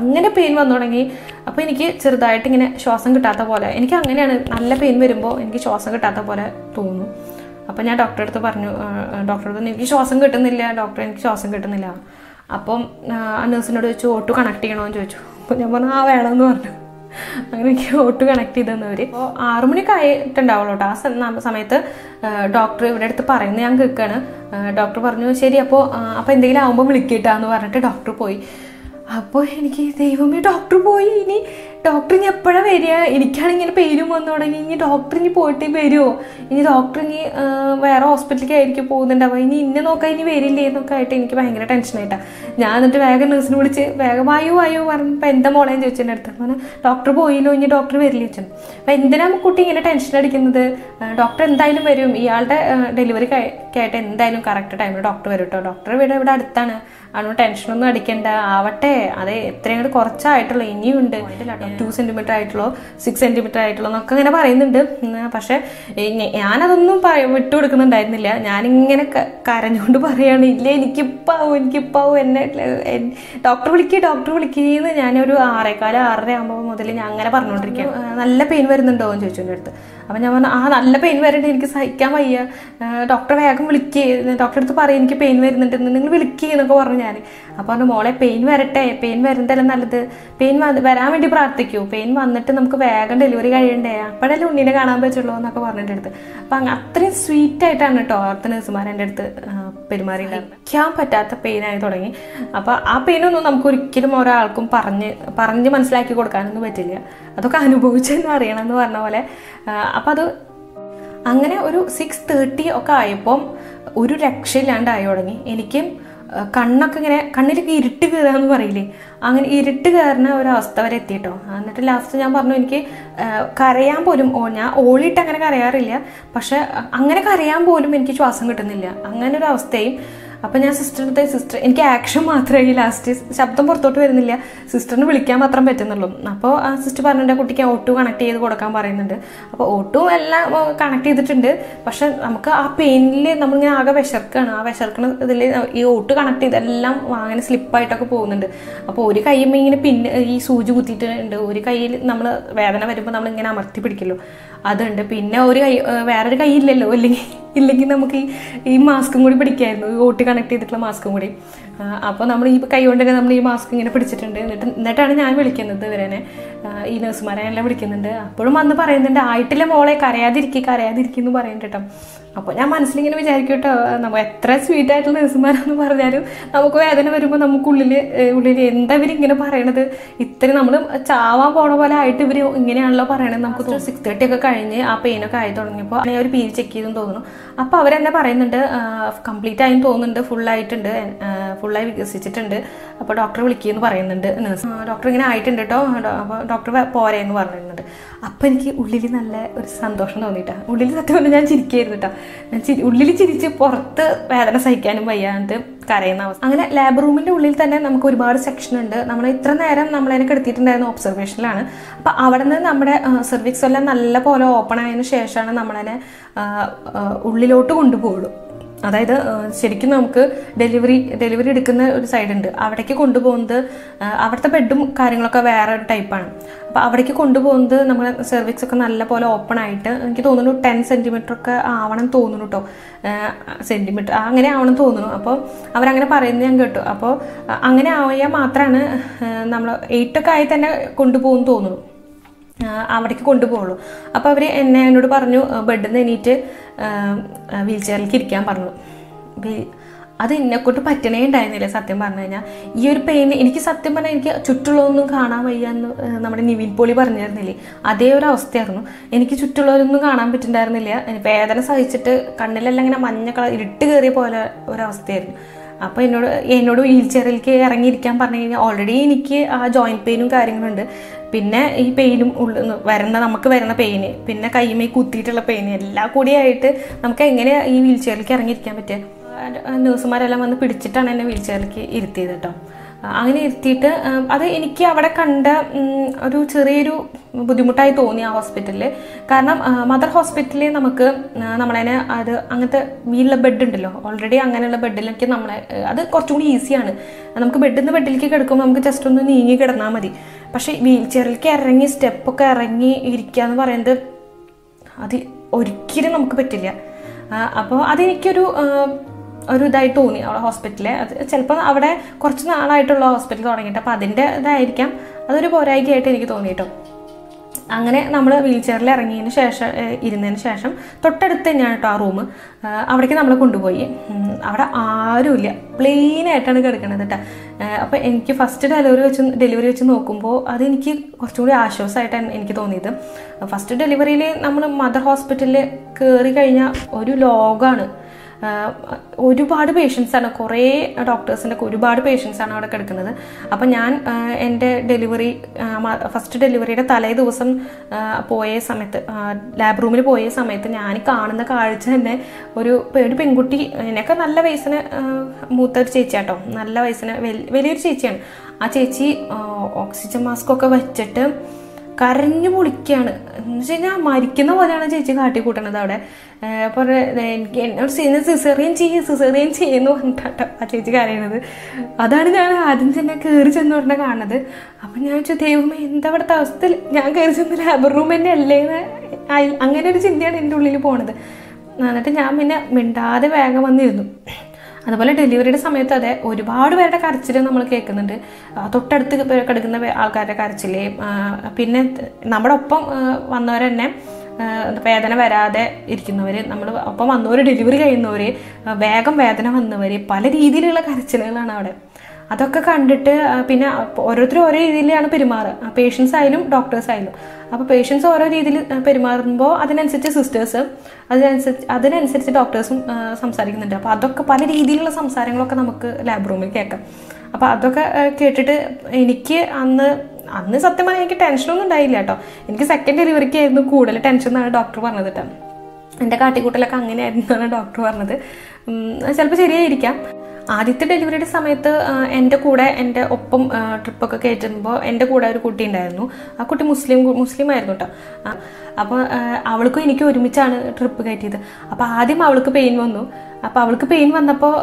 അങ്ങനെ പെയിൻ വന്നു തുടങ്ങി. അപ്പോൾ എനിക്ക് ചെറുതായിട്ട് ഇങ്ങനെ ശ്വാസം കിട്ടാത്ത പോലെ, എനിക്ക് അങ്ങനെയാണ് നല്ല പെയിൻ വരുമ്പോൾ എനിക്ക് ശ്വാസം കിട്ടാത്ത പോലെ തോന്നും. അപ്പോൾ ഞാൻ ഡോക്ടറെ അടുത്ത് പറഞ്ഞു, ഡോക്ടറെ എനിക്ക് ശ്വാസം കിട്ടുന്നില്ല ഡോക്ടറെ എനിക്ക് ശ്വാസം കിട്ടുന്നില്ല. അപ്പം ആ നഴ്സിനോട് ചോദിച്ചു ഓട്ടു കണക്ട് ചെയ്യണമെന്ന് ചോദിച്ചു. അപ്പോൾ ഞാൻ പറഞ്ഞു ആ വേണമെന്ന് പറഞ്ഞു. അങ്ങനെ എനിക്ക് ഓട്ടു കണക്ട് ചെയ്തെന്നവർ. അപ്പോൾ ആറുമണിക്ക് ആയിട്ടുണ്ടാവുള്ളൂ കേട്ടോ. ആ സമയത്ത് ഡോക്ടർ ഇവിടെ അടുത്ത് പറയുന്നത് ഞാൻ കേൾക്കുകയാണ്. ഡോക്ടർ പറഞ്ഞു ശരി അപ്പോൾ അപ്പോൾ എന്തെങ്കിലും ആകുമ്പോൾ വിളിക്കിട്ടാന്ന് പറഞ്ഞിട്ട് ഡോക്ടർ പോയി. അപ്പോൾ എനിക്ക് ദൈവമേ ഡോക്ടർ പോയി, ഇനി ഡോക്ടർ ഇനി എപ്പോഴാണ് വരിക, എനിക്കാണിങ്ങനെ പെയിനും വന്നു തുടങ്ങി, ഇനി ഡോക്ടർ ഇനി പോയിട്ട് വരുമോ, ഇനി ഡോക്ടർ ഇനി വേറെ ഹോസ്പിറ്റലിലേക്കായിരിക്കും പോകുന്നുണ്ടാവുക, ഇനി ഇന്നെ നോക്കാൻ ഇനി വരില്ലേ എന്നൊക്കെ ആയിട്ട് എനിക്ക് ഭയങ്കര ടെൻഷനായിട്ടാണ്. ഞാൻ എന്നിട്ട് വേഗം നഴ്സിനെ വിളിച്ച് വേഗം വായോ വായോ പറഞ്ഞപ്പോൾ എൻ്റെ മോളേയും ചോദിച്ചതിൻ്റെ അടുത്ത് അങ്ങനെ ഡോക്ടർ പോയില്ലോ ഇനി ഡോക്ടർ വരില്ലേ ചോദിച്ചു. അപ്പോൾ എന്തിനാണ് കുട്ടി ഇങ്ങനെ ടെൻഷൻ അടിക്കുന്നത്, ഡോക്ടർ എന്തായാലും വരും, ഇയാളുടെ ഡെലിവറി ആയിട്ട് എന്തായാലും കറക്റ്റ് ടൈമിൽ ഡോക്ടർ വരും കേട്ടോ, ഡോക്ടർ ഇവിടെ ഇവിടെ അടുത്താണ്, അതുകൊണ്ട് ടെൻഷനൊന്നും അടിക്കേണ്ട, ആവട്ടെ, അതെ എത്രയും കൂടി കുറച്ചായിട്ടുള്ളൂ, ഇനിയും ഉണ്ട്, ടു സെൻറ്റിമീറ്റർ ആയിട്ടുള്ളോ സിക്സ് സെൻറ്റിമീറ്റർ ആയിട്ടുള്ളോ എന്നൊക്കെ ഇങ്ങനെ പറയുന്നുണ്ട്. പക്ഷേ ഞാനതൊന്നും വിട്ടു കൊടുക്കുന്നുണ്ടായിരുന്നില്ല. ഞാനിങ്ങനെ കരഞ്ഞുകൊണ്ട് പറയുകയാണ് ഇല്ല എനിക്കിപ്പാവും എനിക്കിപ്പാവും എന്നെ ഡോക്ടർ വിളിക്കുക ഡോക്ടർ വിളിക്കുകയെന്ന് ഞാനൊരു ആറേക്കാല് ആറര ആകുമ്പോൾ മുതൽ ഞാൻ അങ്ങനെ പറഞ്ഞുകൊണ്ടിരിക്കുകയാണ്. നല്ല പെയിൻ വരുന്നുണ്ടോ എന്ന് ചോദിച്ചു എൻ്റെ അടുത്ത്. അപ്പം ഞാൻ പറഞ്ഞു ആ നല്ല പെയിൻ വരുന്നുണ്ട്, എനിക്ക് സഹിക്കാൻ വയ്യ, ഡോക്ടറെ വേഗം വിളിക്കുക, ഡോക്ടറെ അടുത്ത് പറയും എനിക്ക് പെയിൻ വരുന്നുണ്ട് നിങ്ങൾ വിളിക്കുക എന്നൊക്കെ പറഞ്ഞു ഞാൻ. അപ്പോൾ പറഞ്ഞു മോളെ പെയിൻ വരട്ടെ, പെയിൻ വരുന്നതല്ല നല്ലത്, പെയിൻ വരാൻ വേണ്ടി പ്രാർത്ഥിക്കൂ, പെയിൻ വന്നിട്ട് നമുക്ക് വേഗം ഡെലിവറി കഴിയണ്ടേ, അപ്പോഴല്ലേ ഉണ്ണീനെ കാണാൻ പറ്റുള്ളൂ എന്നൊക്കെ പറഞ്ഞിട്ട് അടുത്ത്. അപ്പം അങ്ങ് അത്രയും സ്വീറ്റായിട്ടാണ് കേട്ടോ അവിടുത്തെ നഴ്സുമാർ എൻ്റെ അടുത്ത് പെരുമാറി. കഴിക്കാൻ പറ്റാത്ത പെയിനായി തുടങ്ങി. അപ്പോൾ ആ പെയിനൊന്നും നമുക്ക് ഒരിക്കലും ഒരാൾക്കും പറഞ്ഞ് പറഞ്ഞ് മനസ്സിലാക്കി കൊടുക്കാനൊന്നും പറ്റില്ല, അതൊക്കെ അനുഭവിച്ചെന്ന് അറിയണമെന്ന് പറഞ്ഞ പോലെ. അപ്പം അത് അങ്ങനെ ഒരു സിക്സ് തേർട്ടി ഒക്കെ ആയപ്പം ഒരു രക്ഷയില്ലാണ്ടായി തുടങ്ങി. എനിക്കും കണ്ണൊക്കെ ഇങ്ങനെ കണ്ണിലേക്ക് ഇരുട്ട് കയറാന്ന് പറയില്ലേ, അങ്ങനെ ഇരുട്ട് കയറുന്ന ഒരവസ്ഥ വരെ എത്തിയിട്ടോ. എന്നിട്ട് ലാസ്റ്റ് ഞാൻ പറഞ്ഞു എനിക്ക് കരയാൻ പോലും, ഓ ഞാൻ ഓളിയിട്ട് അങ്ങനെ കരയാറില്ല, പക്ഷെ അങ്ങനെ കരയാൻ പോലും എനിക്ക് ശ്വാസം കിട്ടുന്നില്ല, അങ്ങനെ ഒരു അവസ്ഥയും. അപ്പം ഞാൻ സിസ്റ്ററിൻ്റെ സിസ്റ്റർ എനിക്ക് ആക്ഷൻ മാത്രമേ ലാസ്റ്റ് ശബ്ദം പുറത്തോട്ട് വരുന്നില്ല, സിസ്റ്ററിന് വിളിക്കാൻ മാത്രം പറ്റുന്നുള്ളൂ. അപ്പോൾ ആ സിസ്റ്റർ പറഞ്ഞു എൻ്റെ കുട്ടിക്ക് ഓട്ടു കണക്ട് ചെയ്ത് കൊടുക്കാൻ പറയുന്നുണ്ട്. അപ്പോൾ ഓട്ടും എല്ലാം കണക്ട് ചെയ്തിട്ടുണ്ട്, പക്ഷെ നമുക്ക് ആ പെയിനിൽ നമ്മളിങ്ങനെ ആകെ വിശർക്കാണ്. ആ വിശർക്കണ ഇതിൽ ഈ ഓട്ട് കണക്ട് ചെയ്തെല്ലാം അങ്ങനെ സ്ലിപ്പായിട്ടൊക്കെ പോകുന്നുണ്ട്. അപ്പോൾ ഒരു കൈയ്യുമ്പോൾ ഇങ്ങനെ പിന്നെ ഈ സൂചി കുത്തിയിട്ടുണ്ട്, ഒരു കൈയിൽ നമ്മൾ വേദന വരുമ്പോൾ നമ്മളിങ്ങനെ അമർത്തി പിടിക്കല്ലോ അതുണ്ട്, പിന്നെ ഒരു കൈ വേറൊരു കൈ ഇല്ലല്ലോ, അല്ലെങ്കിൽ ഇല്ലെങ്കിൽ നമുക്ക് ഈ ഈ മാസ്കും കൂടി പിടിക്കായിരുന്നു, ഈ ഓട്ട് കണക്ട് ചെയ്തിട്ടുള്ള മാസ്കും കൂടി. അപ്പോൾ നമ്മൾ ഈ കൈ കൊണ്ടൊക്കെ നമ്മൾ ഈ മാസ്ക് ഇങ്ങനെ പിടിച്ചിട്ടുണ്ട്. എന്നിട്ട് എന്നിട്ടാണ് ഞാൻ വിളിക്കുന്നത് ഇവരെന്നെ, ഈ നഴ്സുമാരെ എല്ലാം വിളിക്കുന്നുണ്ട്. അപ്പോഴും വന്ന് പറയുന്നുണ്ട് ആയിട്ടില്ല മോളെ, കരയാതിരിക്കുക കരയാതിരിക്കുക എന്ന് പറയുന്നുണ്ട് കേട്ടോ. അപ്പോൾ ഞാൻ മനസ്സിലിങ്ങനെ വിചാരിക്കും കേട്ടോ, നമ്മൾ എത്ര സ്വീറ്റായിട്ടുള്ള നഴ്സുമാരാണെന്ന് പറഞ്ഞാലും നമുക്ക് വേദന വരുമ്പോൾ നമുക്കുള്ളിൽ ഉള്ളിൽ എന്താ ഇവരിങ്ങനെ പറയണത്, ഇത്ര നമ്മൾ ചാവാൻ പോണ പോലെ ആയിട്ട് ഇവർ ഇങ്ങനെയാണല്ലോ പറയണത്. നമുക്ക് സിക്സ് തേർട്ടി ഒക്കെ കഴിഞ്ഞ് ആ പെയിനൊക്കെ ആയി തുടങ്ങിയപ്പോൾ അങ്ങനെ ഒരു പീര് ചെക്ക് ചെയ്തെന്ന് തോന്നുന്നു. അപ്പോൾ അവരെന്നെ പറയുന്നുണ്ട് കംപ്ലീറ്റ് ആയും തോന്നുന്നുണ്ട്, ഫുള്ളായിട്ടുണ്ട്, ഫുള്ളായി വികസിച്ചിട്ടുണ്ട്, അപ്പോൾ ഡോക്ടറെ വിളിക്കുമെന്ന് പറയുന്നുണ്ട് നഴ്സ്. ഡോക്ടർ ഇങ്ങനെ ആയിട്ടുണ്ട് കേട്ടോ, അപ്പോൾ ഡോക്ടർ പോരെ എന്ന് പറഞ്ഞിട്ടുണ്ട്. അപ്പം എനിക്ക് ഉള്ളിൽ നല്ല ഒരു സന്തോഷം തോന്നിയിട്ടാണ്. ഉള്ളിൽ സത്യം പറഞ്ഞാൽ ഞാൻ ചിരിക്കായിരുന്നു കേട്ടോ. ഞാൻ ചിരി ഉള്ളിൽ ചിരിച്ച് പുറത്ത് വേദന സഹിക്കാനും വയ്യാണ്ട് കരയുന്ന അവസ്ഥ. അങ്ങനെ ലാബ് റൂമിൻ്റെ ഉള്ളിൽ തന്നെ നമുക്ക് ഒരുപാട് സെക്ഷൻ ഉണ്ട്. നമ്മൾ ഇത്ര നേരം നമ്മളതിനെ കെടുത്തിയിട്ടുണ്ടായിരുന്ന ഒബ്സർവേഷനിലാണ്. അപ്പോൾ അവിടെ നിന്ന് നമ്മുടെ സെർവിക്സ് എല്ലാം നല്ല പോലെ ഓപ്പൺ ആയതിനു ശേഷമാണ് നമ്മളതിനെ ഉള്ളിലോട്ട് കൊണ്ടുപോകുള്ളൂ. അതായത് ശരിക്കും നമുക്ക് ഡെലിവറി ഡെലിവറി എടുക്കുന്ന ഒരു സൈഡുണ്ട്, അവിടേക്ക് കൊണ്ടുപോകുന്നത് അവിടുത്തെ ബെഡും കാര്യങ്ങളൊക്കെ വേറെ ഒരു ടൈപ്പാണ്. അപ്പോൾ അവിടേക്ക് കൊണ്ടുപോകുന്നത് നമ്മുടെ സെർവിക്സ് ഒക്കെ നല്ലപോലെ ഓപ്പൺ ആയിട്ട് എനിക്ക് തോന്നുന്നു ടെൻ സെൻറ്റിമീറ്റർ ഒക്കെ ആവണം തോന്നുന്നു കേട്ടോ, സെൻറ്റിമീറ്റർ അങ്ങനെ ആവണം തോന്നുന്നു. അപ്പോൾ അവരങ്ങനെ പറയുന്നത് ഞാൻ കേട്ടു. അപ്പോൾ അങ്ങനെ ആയാൽ മാത്രമാണ് നമ്മൾ എയ്റ്റൊക്കെ ആയി തന്നെ കൊണ്ടുപോകുമെന്ന് തോന്നുന്നു, അവിടേക്ക് കൊണ്ടുപോകുള്ളൂ. അപ്പോൾ അവർ എന്നെ എന്നോട് പറഞ്ഞു ബെഡിൽ നിന്ന് എണീറ്റ് വീൽ ചെയറിലേക്ക് ഇരിക്കാൻ പറഞ്ഞു. അത് എന്നെക്കൊണ്ട് പറ്റണേ ഉണ്ടായിരുന്നില്ല സത്യം പറഞ്ഞു കഴിഞ്ഞാൽ. ഈ ഒരു പെയിൻ എനിക്ക് സത്യം പറഞ്ഞാൽ എനിക്ക് ചുറ്റുള്ളതൊന്നും കാണാൻ വയ്യാന്ന് നമ്മുടെ നിവിൻ പോളി പറഞ്ഞിരുന്നില്ലേ, അതേ ഒരു അവസ്ഥയായിരുന്നു. എനിക്ക് ചുറ്റുള്ളവരൊന്നും കാണാൻ പറ്റുന്നുണ്ടായിരുന്നില്ല. വേദന സഹിച്ചിട്ട് കണ്ണിലെല്ലാം ഇങ്ങനെ മഞ്ഞ കളർ ഇരുട്ട് കയറിയ പോലെ ഒരവസ്ഥയായിരുന്നു. അപ്പോൾ എന്നോട് എന്നോട് വീൽ ചെയറിലേക്ക് ഇറങ്ങിയിരിക്കാൻ പറഞ്ഞു കഴിഞ്ഞാൽ ഓൾറെഡി എനിക്ക് ആ ജോയിൻറ്റ് പെയിനും കാര്യങ്ങളുണ്ട്, പിന്നെ ഈ പെയിനും ഉള്ളിൽ വരുന്ന നമുക്ക് വരുന്ന പെയിന്, പിന്നെ കൈമേ കുത്തിയിട്ടുള്ള പെയിന്, എല്ലാം കൂടിയായിട്ട് നമുക്ക് എങ്ങനെ ഈ വീൽ ചെയറിലേക്ക് ഇറങ്ങിയിരിക്കാൻ പറ്റുക. നഴ്സുമാരെല്ലാം വന്ന് പിടിച്ചിട്ടാണ് എന്നെ വീൽ ചെയറിലേക്ക് ഇരുത്തിയത് കേട്ടോ. അങ്ങനെ ഇരുത്തിയിട്ട് അത് എനിക്ക് അവിടെ കണ്ട ഒരു ചെറിയൊരു ബുദ്ധിമുട്ടായി തോന്നി ആ ഹോസ്പിറ്റലിൽ. കാരണം മദർ ഹോസ്പിറ്റലിൽ നമുക്ക് നമ്മളതിനെ അത് അങ്ങനത്തെ വീലുള്ള ബെഡ് ഉണ്ടല്ലോ, ഓൾറെഡി അങ്ങനെയുള്ള ബെഡിലേക്ക് നമ്മളെ അത് കുറച്ചും കൂടി ഈസിയാണ്. നമുക്ക് ബെഡിൽ നിന്ന് ബെഡിലേക്ക് കിടക്കുമ്പോൾ നമുക്ക് ജസ്റ്റ് ഒന്ന് നീങ്ങി കിടന്നാൽ മതി. പക്ഷേ വീൽ ചെയറിലേക്ക് ഇറങ്ങി സ്റ്റെപ്പൊക്കെ ഇറങ്ങി ഇരിക്കുക എന്ന് പറയുന്നത് അത് ഒരിക്കലും നമുക്ക് പറ്റില്ല. അപ്പോൾ അതെനിക്കൊരു ഒരു ഇതായിട്ട് തോന്നി അവിടെ ഹോസ്പിറ്റലിൽ. അത് ചിലപ്പോൾ അവിടെ കുറച്ച് നാളായിട്ടുള്ള ഹോസ്പിറ്റൽ തുടങ്ങിയിട്ട് അപ്പോൾ അതിൻ്റെ ഇതായിരിക്കാം, അതൊരു പോരായികയായിട്ട് എനിക്ക് തോന്നിയിട്ടോ. അങ്ങനെ നമ്മൾ വീൽ ചെയറിൽ ഇറങ്ങിയതിന് ശേഷം ഇരുന്നതിന് ശേഷം തൊട്ടടുത്ത് തന്നെയാണ് കേട്ടോ ആ റൂം, അവിടേക്ക് നമ്മളെ കൊണ്ടുപോയി. അവിടെ ആരുമില്ല, പ്ലെയിനായിട്ടാണ് കിടക്കണത് കേട്ടോ. അപ്പോൾ എനിക്ക് ഫസ്റ്റ് ഡെലിവറി വെച്ച് ഡെലിവറി വെച്ച് നോക്കുമ്പോൾ അതെനിക്ക് കുറച്ചും കൂടി ആശ്വാസമായിട്ടാണ് എനിക്ക് തോന്നിയത്. ഫസ്റ്റ് ഡെലിവറിയിൽ നമ്മൾ മദർ ഹോസ്പിറ്റലിൽ കയറി കഴിഞ്ഞാൽ ഒരു ലോകമാണ്, ഒരുപാട് പേഷ്യൻസാണ്, കുറേ ഡോക്ടേഴ്സിൻ്റെ ഒക്കെ ഒരുപാട് പേഷ്യൻസാണ് അവിടെ കിടക്കുന്നത്. അപ്പം ഞാൻ എൻ്റെ ഡെലിവറി ഫസ്റ്റ് ഡെലിവറിയുടെ തലേ ദിവസം പോയ സമയത്ത് ലാബ് റൂമിൽ പോയ സമയത്ത് ഞാൻ കാണുന്ന കാഴ്ച തന്നെ ഒരു ഒരു പെൺകുട്ടി, എന്നൊക്കെ നല്ല വയസ്സിന് മൂത്തൊരു ചേച്ചിയാട്ടോ, നല്ല വയസ്സിന് വലിയൊരു ചേച്ചിയാണ്. ആ ചേച്ചി ഓക്സിജൻ മാസ്കൊക്കെ വെച്ചിട്ട് കരഞ്ഞു പൊളിക്കുകയാണ്. എന്ന് വെച്ച് കഴിഞ്ഞാൽ മരിക്കുന്ന പോലെയാണ് ചേച്ചി കാട്ടിക്കൂട്ടണത് അവിടെ. അപ്പോൾ എനിക്ക് എന്നോട് ചെയ്യുന്ന സിസേറിയൻ ചെയ്യും സിസേറിയൻ ചെയ്യുമെന്ന് പറഞ്ഞിട്ടാട്ടോ ആ ചേച്ചി കരയണത്. അതാണ് ഞാൻ ആദ്യം തന്നെ കയറി ചെന്ന് ഉടനെ കാണുന്നത്. അപ്പം ഞാൻ വെച്ചാൽ ദൈവമേ എന്താ അവിടുത്തെ അവസ്ഥ, ഞാൻ കയറി ചെന്ന് ലാബർ റൂം തന്നെ അല്ലേന്ന് അങ്ങനെ ഒരു ചിന്തയാണ് എൻ്റെ ഉള്ളിൽ പോണത്. എന്നിട്ട് ഞാൻ പിന്നെ മിണ്ടാതെ വേഗം വന്നിരുന്നു. അതുപോലെ ഡെലിവറിയുടെ സമയത്ത് അതെ ഒരുപാട് പേരുടെ കരച്ചിൽ നമ്മൾ കേൾക്കുന്നുണ്ട്, തൊട്ടടുത്ത് കിടക്കുന്ന ആൾക്കാരുടെ കരച്ചിൽ, പിന്നെ നമ്മുടെ ഒപ്പം വന്നവർ തന്നെ വേദന വരാതെ ഇരിക്കുന്നവർ, നമ്മൾ ഒപ്പം വന്നവർ, ഡെലിവറി കഴിയുന്നവർ, വേഗം വേദന വന്നവർ, പല രീതിയിലുള്ള കരച്ചിലുകളാണ് അവിടെ. അതൊക്കെ കണ്ടിട്ട് പിന്നെ ഓരോരുത്തരും ഓരോ രീതിയിലാണ് പെരുമാറുക, പേഷ്യൻസ് ആയാലും ഡോക്ടേഴ്സ് ആയാലും. അപ്പോൾ പേഷ്യൻസ് ഓരോ രീതിയിൽ പെരുമാറുമ്പോൾ അതിനനുസരിച്ച് സിസ്റ്റേഴ്സ് അതിനനുസരിച്ച് അതിനനുസരിച്ച് ഡോക്ടേഴ്സും സംസാരിക്കുന്നുണ്ട്. അപ്പോൾ അതൊക്കെ പല രീതിയിലുള്ള സംസാരങ്ങളൊക്കെ നമുക്ക് ലാബ് റൂമിൽ കേൾക്കാം. അപ്പോൾ അതൊക്കെ കേട്ടിട്ട് എനിക്ക് അന്ന് അന്ന് സത്യം പറഞ്ഞാൽ എനിക്ക് ടെൻഷനൊന്നും ഉണ്ടായില്ല കേട്ടോ. എനിക്ക് സെക്കൻഡ് ഡെലിവറിക്ക് ആയിരുന്നു കൂടുതൽ ടെൻഷൻ എന്നാണ് ഡോക്ടർ പറഞ്ഞത് കേട്ടോ. എൻ്റെ കാട്ടിക്കൂട്ടലൊക്കെ അങ്ങനെയായിരുന്നു എന്നാണ് ഡോക്ടർ പറഞ്ഞത്. ചിലപ്പോൾ ശരിയായിരിക്കാം. ആദ്യത്തെ ഡെലിവറിയുടെ സമയത്ത് എൻ്റെ കൂടെ എൻ്റെ ഒപ്പം ട്രിപ്പൊക്കെ കയറ്റുമ്പോൾ എൻ്റെ കൂടെ ഒരു കുട്ടി ഉണ്ടായിരുന്നു. ആ കുട്ടി മുസ്ലിം മുസ്ലിം ആയിരുന്നു കേട്ടോ. അപ്പോൾ അവൾക്കും എനിക്കും ഒരുമിച്ചാണ് ട്രിപ്പ് കയറ്റിയത്. അപ്പോൾ ആദ്യം അവൾക്ക് പെയിൻ വന്നു. അപ്പോൾ അവൾക്ക് പെയിൻ വന്നപ്പോൾ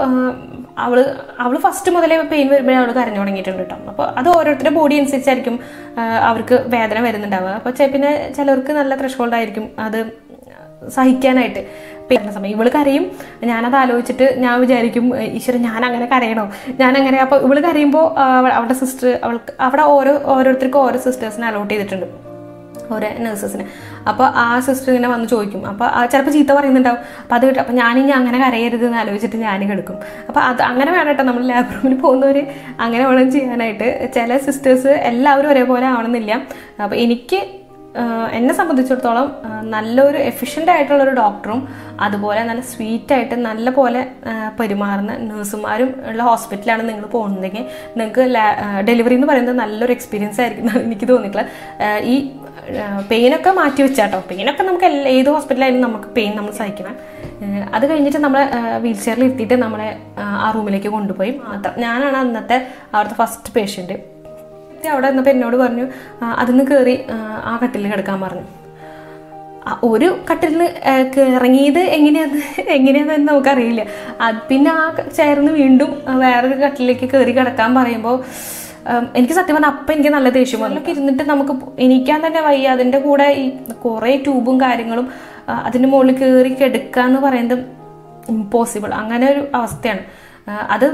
അവൾ അവൾ ഫസ്റ്റ് മുതലേ പെയിൻ വരുമ്പോഴേ അവൾ കരഞ്ഞു തുടങ്ങിയിട്ടുണ്ട് കേട്ടോ. അപ്പോൾ അത് ഓരോരുത്തരുടെ ബോഡി അനുസരിച്ചായിരിക്കും അവർക്ക് വേദന വരുന്നുണ്ടാവുക. അപ്പോൾ പിന്നെ ചിലർക്ക് നല്ല ത്രെഷ്ഹോൾഡായിരിക്കും അത് സഹിക്കാനായിട്ട്. പിന്നെ സമയം ഇവൾ കരയും, ഞാനത് ആലോചിച്ചിട്ട് ഞാൻ വിചാരിക്കും ഈശ്വരൻ ഞാൻ അങ്ങനെ കരയണോ ഞാൻ അങ്ങനെ. അപ്പോൾ ഇവൾ കരയുമ്പോൾ അവളുടെ സിസ്റ്റർ അവൾക്ക് അവിടെ ഓരോ ഓരോരുത്തർക്കും ഓരോ സിസ്റ്റേഴ്സിനെ അലോട്ട് ചെയ്തിട്ടുണ്ട്, ഓരോ നഴ്സസിന്. Apa a sister in a man joicum, apa Chapita in the Padu Panani, Angana, and I visit in the Anagadum. Apa Angana Tanamla, Ponore, Angana, and I tell her sisters, allow her on the Lia, but in Uh, I have a efficient doctor, a sweet title, a nurse, a hospital, and delivery. I have a experience pain. That's why we have a wheelchair lift in our room. I am the first patient. അവിടെ നിന്നപ്പോൾ എന്നോട് പറഞ്ഞു അതിന്ന് കേറി ആ കട്ടിൽ കിടക്കാൻ പറഞ്ഞു ഒരു കട്ടിലിൽ ഇറങ്ങിയത് എങ്ങനെയാന്ന് എങ്ങനെയാണെന്ന് നമുക്ക് അറിയില്ല പിന്നെ ആ ചേർന്ന് വീണ്ടും വേറൊരു കട്ടിലേക്ക് കേറി കിടക്കാൻ പറയുമ്പോൾ എനിക്ക് സത്യം പറഞ്ഞാൽ അപ്പ എനിക്ക് നല്ല ദേഷ്യം വന്നു ഇരുന്നിട്ട് നമുക്ക് എനിക്കാൻ തന്നെ വയ്യ അതിന്റെ കൂടെ ഈ കുറേ ട്യൂബും കാര്യങ്ങളും അതിന്റെ മുകളിൽ കേറി കിടക്കാന്ന് പറയുന്നത് ഇംപോസിബിൾ അങ്ങനെ ഒരു അവസ്ഥയാണ് Other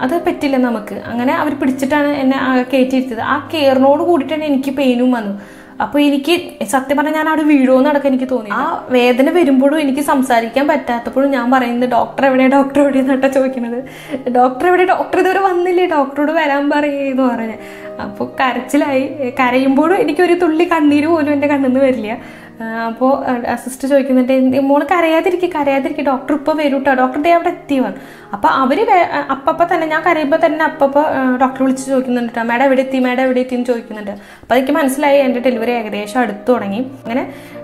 other petil and Namaka, Angana, I will put it and a Kate, a care, no good and keep a new manu. A peniki, Satapanana, a widow, not a canicitona. Where then a verimbudu in Kisamsaricam, but Tapunamar in the doctor, when a doctor did not touch another doctor, when a doctor, the one little doctor, where Ambari or a carchilla, carryimbudu, and you totally can't do it in the Candavelia. A sister joking that the more carriatric carriatric doctor, doctor, they have a theon. Upper Papa and Yakariba and Upper doctor which joking the Tamada Viditi, Mada Viditin joking the Pakiman Sly and delivery aggression at Thorangi.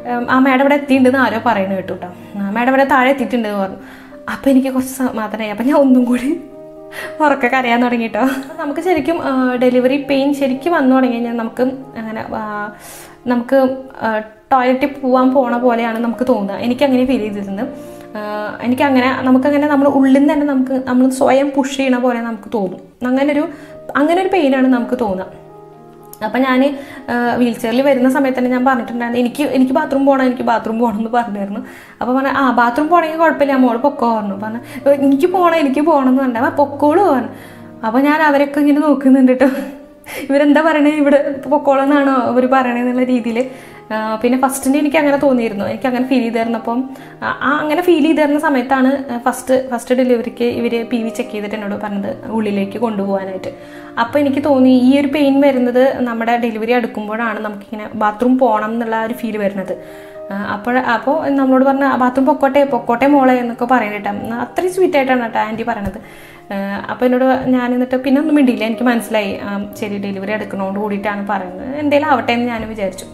A madam at thin dinner or in a tutor. Madam at a thin dinner. A penny of Matana, Apanya. Work a carrier not in it. Namka delivery pain, Sherikim, and not again Namkum Namkum. Toilet tip one pona pole and Namkatona, any can any feelings in them. Any can Namkan and Ulin and Namk soy and pushy in a bore and Namkuton. Nanganaru, Angana pain and Namkatona. Apanani wheelchair liver in the Sametan and Barton and in bathroom born and bathroom born on the partner. Upon a bathroom boarding or Pelamor popcorn, Inkipona and Kipon and a popcorn. Apanana American in the book in the return. Even the Barana, Pocolana, every Barana. പിന്നെ first day എനിക്ക് അങ്ങനെ തോന്നിയിരുന്നു എനിക്ക് അങ്ങനെ feel ചെയ്തിരുന്നപ്പോൾ ആ അങ്ങനെ feel ചെയ്തിരുന്ന സമയത്താണ് ഫസ്റ്റ് ഫസ്റ്റ് ഡെലിവറിക്ക് ഇവര് പിവി ചെക്ക് ചെയ്തിട്ട് എന്നോട് പറഞ്ഞത് ഉള്ളിലേക്ക് കൊണ്ടുപോകാനായിട്ട് അപ്പോൾ എനിക്ക് തോന്നി ഈ ഒരു പെയിൻ വരുന്നത് നമ്മുടെ ഡെലിവറി അടുക്കുമ്പോഴാണ് നമുക്ക് ഇങ്ങനെ ബാത്റൂം പോകണം എന്നുള്ള ഒരു ഫീൽ വരുന്നത് അപ്പോൾ അപ്പോൾ നമ്മളോട് പറഞ്ഞ ബാത്റൂം പൊക്കോട്ടെ പൊക്കോട്ടെ മോളെ എന്നൊക്കെ പറയേട്ടാ അത്ര സ്വീറ്റ് ആയിട്ടാണ് ട്ടാ ആന്റി പറഞ്ഞത് അപ്പോൾ എന്നോട് ഞാൻ എന്നിട്ട് പിന്നെ ഒന്നും മിണ്ടിയില്ല എനിക്ക് മനസ്സിലായി ശരി ഡെലിവറി അടുക്കുന്നോണ്ട് കൂടിയിട്ടാണ് പറയുന്നത് എന്തെങ്കിലും ആവട്ടെ എന്ന് ഞാൻ വിചാരിച്ചു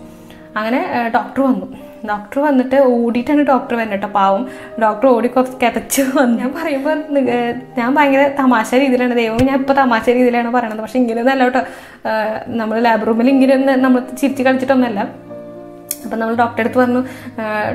I doctor one. Doctor one that a doctor and a palm, doctor Odicov Catachu, and Namanga Tamashari, they only have Patamashari, the land of another machine, and a lot of number labrumilling in the number chichical chitonella. But now doctor one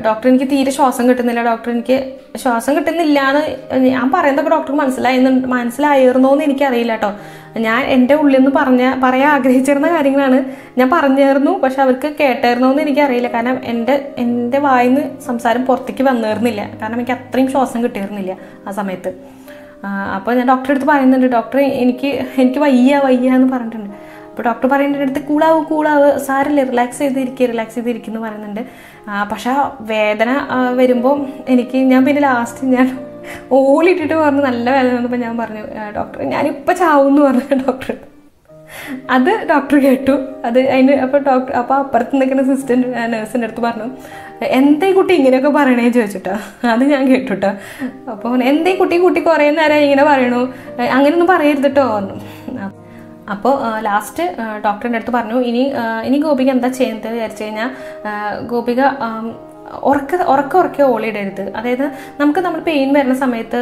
doctor in Kitty Shawsangat and the doctor in Shawsangat and the Lana and the Ampar the doctor Mansla and Mansla, or no, in Carilla. ഞാൻ എൻ്റെ ഉള്ളിന്ന് പറഞ്ഞ പറയാ ആഗ്രഹിച്ചിരുന്ന കാര്യങ്ങളാണ് ഞാൻ പറഞ്ഞായിരുന്നു പക്ഷെ അവർക്ക് കേട്ടായിരുന്നോ എന്ന് എനിക്ക് അറിയില്ല കാരണം എൻ്റെ എൻ്റെ വായിന്ന് സംസാരം പുറത്തേക്ക് വന്നിരുന്നില്ല കാരണം എനിക്ക് അത്രയും ശ്വാസം കിട്ടിയിരുന്നില്ല ആ സമയത്ത് അപ്പോൾ ഞാൻ ഡോക്ടറെ അടുത്ത് പറയുന്നുണ്ട് ഡോക്ടർ എനിക്ക് എനിക്ക് വയ്യ വയ്യ എന്ന് പറഞ്ഞിട്ടുണ്ട് അപ്പോൾ ഡോക്ടർ പറയുന്നതിൻ്റെ അടുത്ത് കൂളാവൂ കൂളാവൂ സാരമില്ല റിലാക്സ് ചെയ്തിരിക്കുക റിലാക്സ് ചെയ്തിരിക്കുക എന്ന് പറയുന്നുണ്ട് പക്ഷേ വേദന വരുമ്പോൾ എനിക്ക് ഞാൻ പിന്നെ ലാസ്റ്റ് ഞാൻ All it to earn a level doctor. Yanipacha doctor. Other doctor get to other doctor, a person assistant and a senator to Barnum. And they could take in a barnage, other young get to her. Upon and they could take in a barano, Angan parade the turn. അപ്പോൾ last ഡോക്ടറിന്റെ അടുത്ത് പറഞ്ഞു ഇനി ഇനി ഗോപിക എന്താ ചെയ്യേണ്ടത് വെച്ചാൽ ഗോപിക ഉറക്ക ഉറക്ക ഉറക്ക ഓളിയിടരുത് അതായത് നമുക്ക് നമ്മൾ പെയിൻ വരുന്ന സമയത്ത്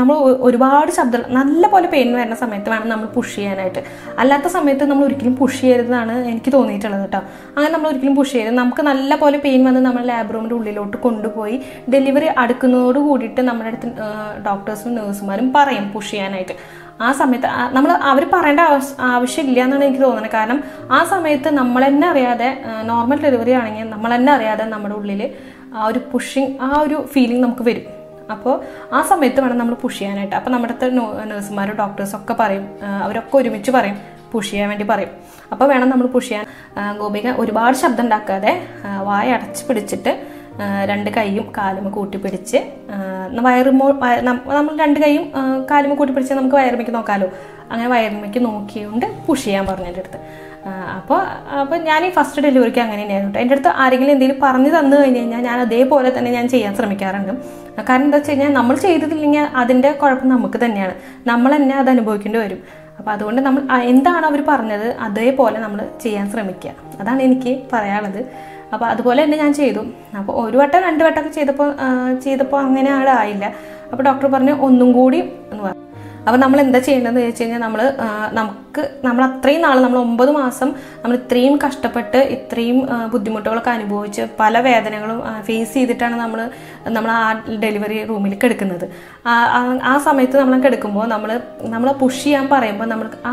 നമ്മൾ ഒരുപാട് ശബ്ദം നല്ല പോലെ പെയിൻ വരുന്ന സമയത്ത് വേണം നമ്മൾ പുഷ് ചെയ്യാനായിട്ട് അല്ലാത്ത സമയത്ത് നമ്മൾ ഒരിക്കലും പുഷ് ചെയ്യരുതെന്നാണ് എനിക്ക് തോന്നിയിട്ടുള്ളത് കേട്ടോ അങ്ങനെ നമ്മൾ ഒരിക്കലും പുഷ് ചെയ്യരുത് നമുക്ക് നല്ല പോലെ പെയിൻ വന്ന് നമ്മൾ ലാബ് റൂമിൻ്റെ ഉള്ളിലോട്ട് കൊണ്ടുപോയി ഡെലിവറി അടുക്കുന്നതോട് കൂടിയിട്ട് നമ്മുടെ അടുത്ത് ഡോക്ടേഴ്സും നേഴ്സുമാരും പറയും പുഷ് ചെയ്യാനായിട്ട് ആ സമയത്ത് നമ്മൾ അവർ പറയേണ്ട ആവശ്യമില്ല എന്നാണ് എനിക്ക് തോന്നുന്നത് കാരണം ആ സമയത്ത് നമ്മൾ തന്നെ അറിയാതെ നോർമൽ ഡെലിവറി ആണെങ്കിൽ നമ്മൾ തന്നെ അറിയാതെ നമ്മുടെ ഉള്ളിൽ ആ ഒരു പുഷിങ് ആ ഒരു ഫീലിംഗ് നമുക്ക് വരും അപ്പോൾ ആ സമയത്ത് വേണം നമ്മൾ പുഷ് ചെയ്യാനായിട്ട് അപ്പോൾ നമ്മുടെ നേഴ്സുമാരും ഡോക്ടേഴ്സൊക്കെ പറയും അവരൊക്കെ ഒരുമിച്ച് പറയും push ചെയ്യാൻ വേണ്ടി പറയും അപ്പോൾ വേണം നമ്മൾ പുഷ് ചെയ്യാൻ ഗോപിക ഒരുപാട് ശബ്ദം ഉണ്ടാക്കാതെ വായ അടച്ചു പിടിച്ചിട്ട് രണ്ട് കൈയും കാലും കൂട്ടി പിടിച്ച് വയറും നമ്മൾ രണ്ട് കൈയും കാലും കൂട്ടി പിടിച്ച് നമുക്ക് വയറുമേക്ക് നോക്കാലോ അങ്ങനെ വയറുമേക്ക് നോക്കിയുണ്ട് പുഷ് ചെയ്യാൻ പറഞ്ഞിട്ട് അടുത്ത് അപ്പോൾ അപ്പോൾ ഞാൻ ഈ ഫസ്റ്റ് ഡെലിവറിക്ക് അങ്ങനെ തന്നെയായിരുന്നു എൻ്റെ അടുത്ത് ആരെങ്കിലും എന്തെങ്കിലും പറഞ്ഞു തന്നു കഴിഞ്ഞാൽ ഞാൻ അതേപോലെ തന്നെ ഞാൻ ചെയ്യാൻ ശ്രമിക്കാറുണ്ട് കാരണം എന്താ വെച്ച് കഴിഞ്ഞാൽ നമ്മൾ ചെയ്തിട്ടില്ലെങ്കിൽ അതിൻ്റെ കുഴപ്പം നമുക്ക് തന്നെയാണ് നമ്മൾ തന്നെ അത് അനുഭവിക്കേണ്ടി വരും അപ്പോൾ അതുകൊണ്ട് നമ്മൾ എന്താണ് അവർ പറഞ്ഞത് അതേപോലെ നമ്മൾ ചെയ്യാൻ ശ്രമിക്കുക അതാണ് എനിക്ക് പറയാനുള്ളത് അപ്പോൾ അതുപോലെ തന്നെ ഞാൻ ചെയ്തു അപ്പോൾ ഒരു വട്ടം രണ്ട് വട്ടമൊക്കെ ചെയ്തപ്പോൾ ചെയ്തപ്പോൾ അങ്ങനെ ആളായില്ല അപ്പോൾ ഡോക്ടർ പറഞ്ഞു ഒന്നും കൂടി എന്ന് പറഞ്ഞു അപ്പോൾ നമ്മൾ എന്താ ചെയ്യേണ്ടതെന്ന് ചോദിച്ചു കഴിഞ്ഞാൽ നമ്മൾ നമുക്ക് നമ്മൾ അത്രയും നാൾ നമ്മൾ ഒമ്പത് മാസം നമ്മൾ ഇത്രയും കഷ്ടപ്പെട്ട് ഇത്രയും ബുദ്ധിമുട്ടുകളൊക്കെ അനുഭവിച്ച് പല വേദനകളും ഫേസ് ചെയ്തിട്ടാണ് നമ്മൾ നമ്മൾ ആ ഡെലിവറി റൂമിൽ കിടക്കുന്നത് ആ സമയത്ത് നമ്മൾ കിടക്കുമ്പോൾ നമ്മൾ നമ്മളെ പുഷ് ചെയ്യാൻ പറയുമ്പോൾ നമ്മൾ ആ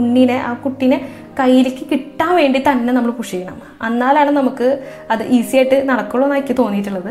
ഉണ്ണിനെ ആ കുട്ടീനെ കയ്യിലേക്ക് കിട്ടാൻ വേണ്ടി തന്നെ നമ്മൾ പുഷ് ചെയ്യണം എന്നാലാണ് നമുക്ക് അത് ഈസിയായിട്ട് നടക്കുള്ളൂ എന്നാണ് എനിക്ക് തോന്നിയിട്ടുള്ളത്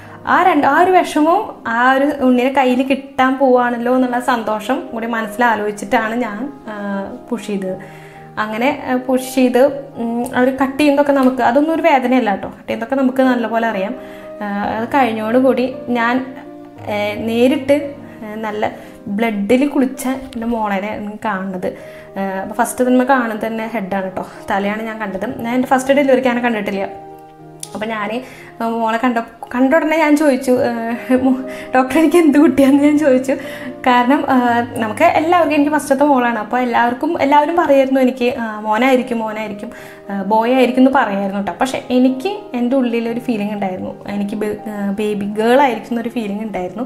ആ രണ്ട് ആ ഒരു വിഷമവും ആ ഒരു ഉണ്ണിയുടെ കയ്യിൽ കിട്ടാൻ പോവുകയാണല്ലോ എന്നുള്ള സന്തോഷം കൂടി മനസ്സിലാലോചിച്ചിട്ടാണ് ഞാൻ പുഷ് ചെയ്തത് അങ്ങനെ പുഷ് ചെയ്ത് അവർ കട്ട് ചെയ്യുന്നതൊക്കെ നമുക്ക് അതൊന്നും ഒരു വേദനയല്ല കേട്ടോ കട്ട് ചെയ്യുന്നതൊക്കെ നമുക്ക് നല്ലപോലെ അറിയാം അത് കഴിഞ്ഞോടുകൂടി ഞാൻ നേരിട്ട് നല്ല ബ്ലഡിൽ കുളിച്ച എൻ്റെ മോളേനെ കാണുന്നത് അപ്പോൾ ഫസ്റ്റ് നമ്മൾ കാണുന്നത് തന്നെ ഹെഡാണ് കേട്ടോ തലയാണ് ഞാൻ കണ്ടത് ഞാൻ എൻ്റെ ഫസ്റ്റ് ഡെലിവറിക്ക് ഞാൻ കണ്ടിട്ടില്ല അപ്പം ഞാൻ മോളെ കണ്ട കണ്ട ഉടനെ ഞാൻ ചോദിച്ചു ഡോക്ടർ എനിക്ക് എന്ത് കുട്ടിയാണെന്ന് ഞാൻ ചോദിച്ചു കാരണം നമുക്ക് എല്ലാവർക്കും എനിക്ക് ഫസ്റ്റത്തെ മോളാണ് അപ്പോൾ എല്ലാവർക്കും എല്ലാവരും പറയായിരുന്നു എനിക്ക് മോനായിരിക്കും മോനായിരിക്കും ബോയ് ആയിരിക്കും എന്ന് പറയായിരുന്നു കേട്ടോ പക്ഷേ എനിക്ക് എൻ്റെ ഉള്ളിലൊരു ഫീലിംഗ് ഉണ്ടായിരുന്നു എനിക്ക് ബേബി ഗേൾ ആയിരിക്കും എന്നൊരു ഫീലിംഗ് ഉണ്ടായിരുന്നു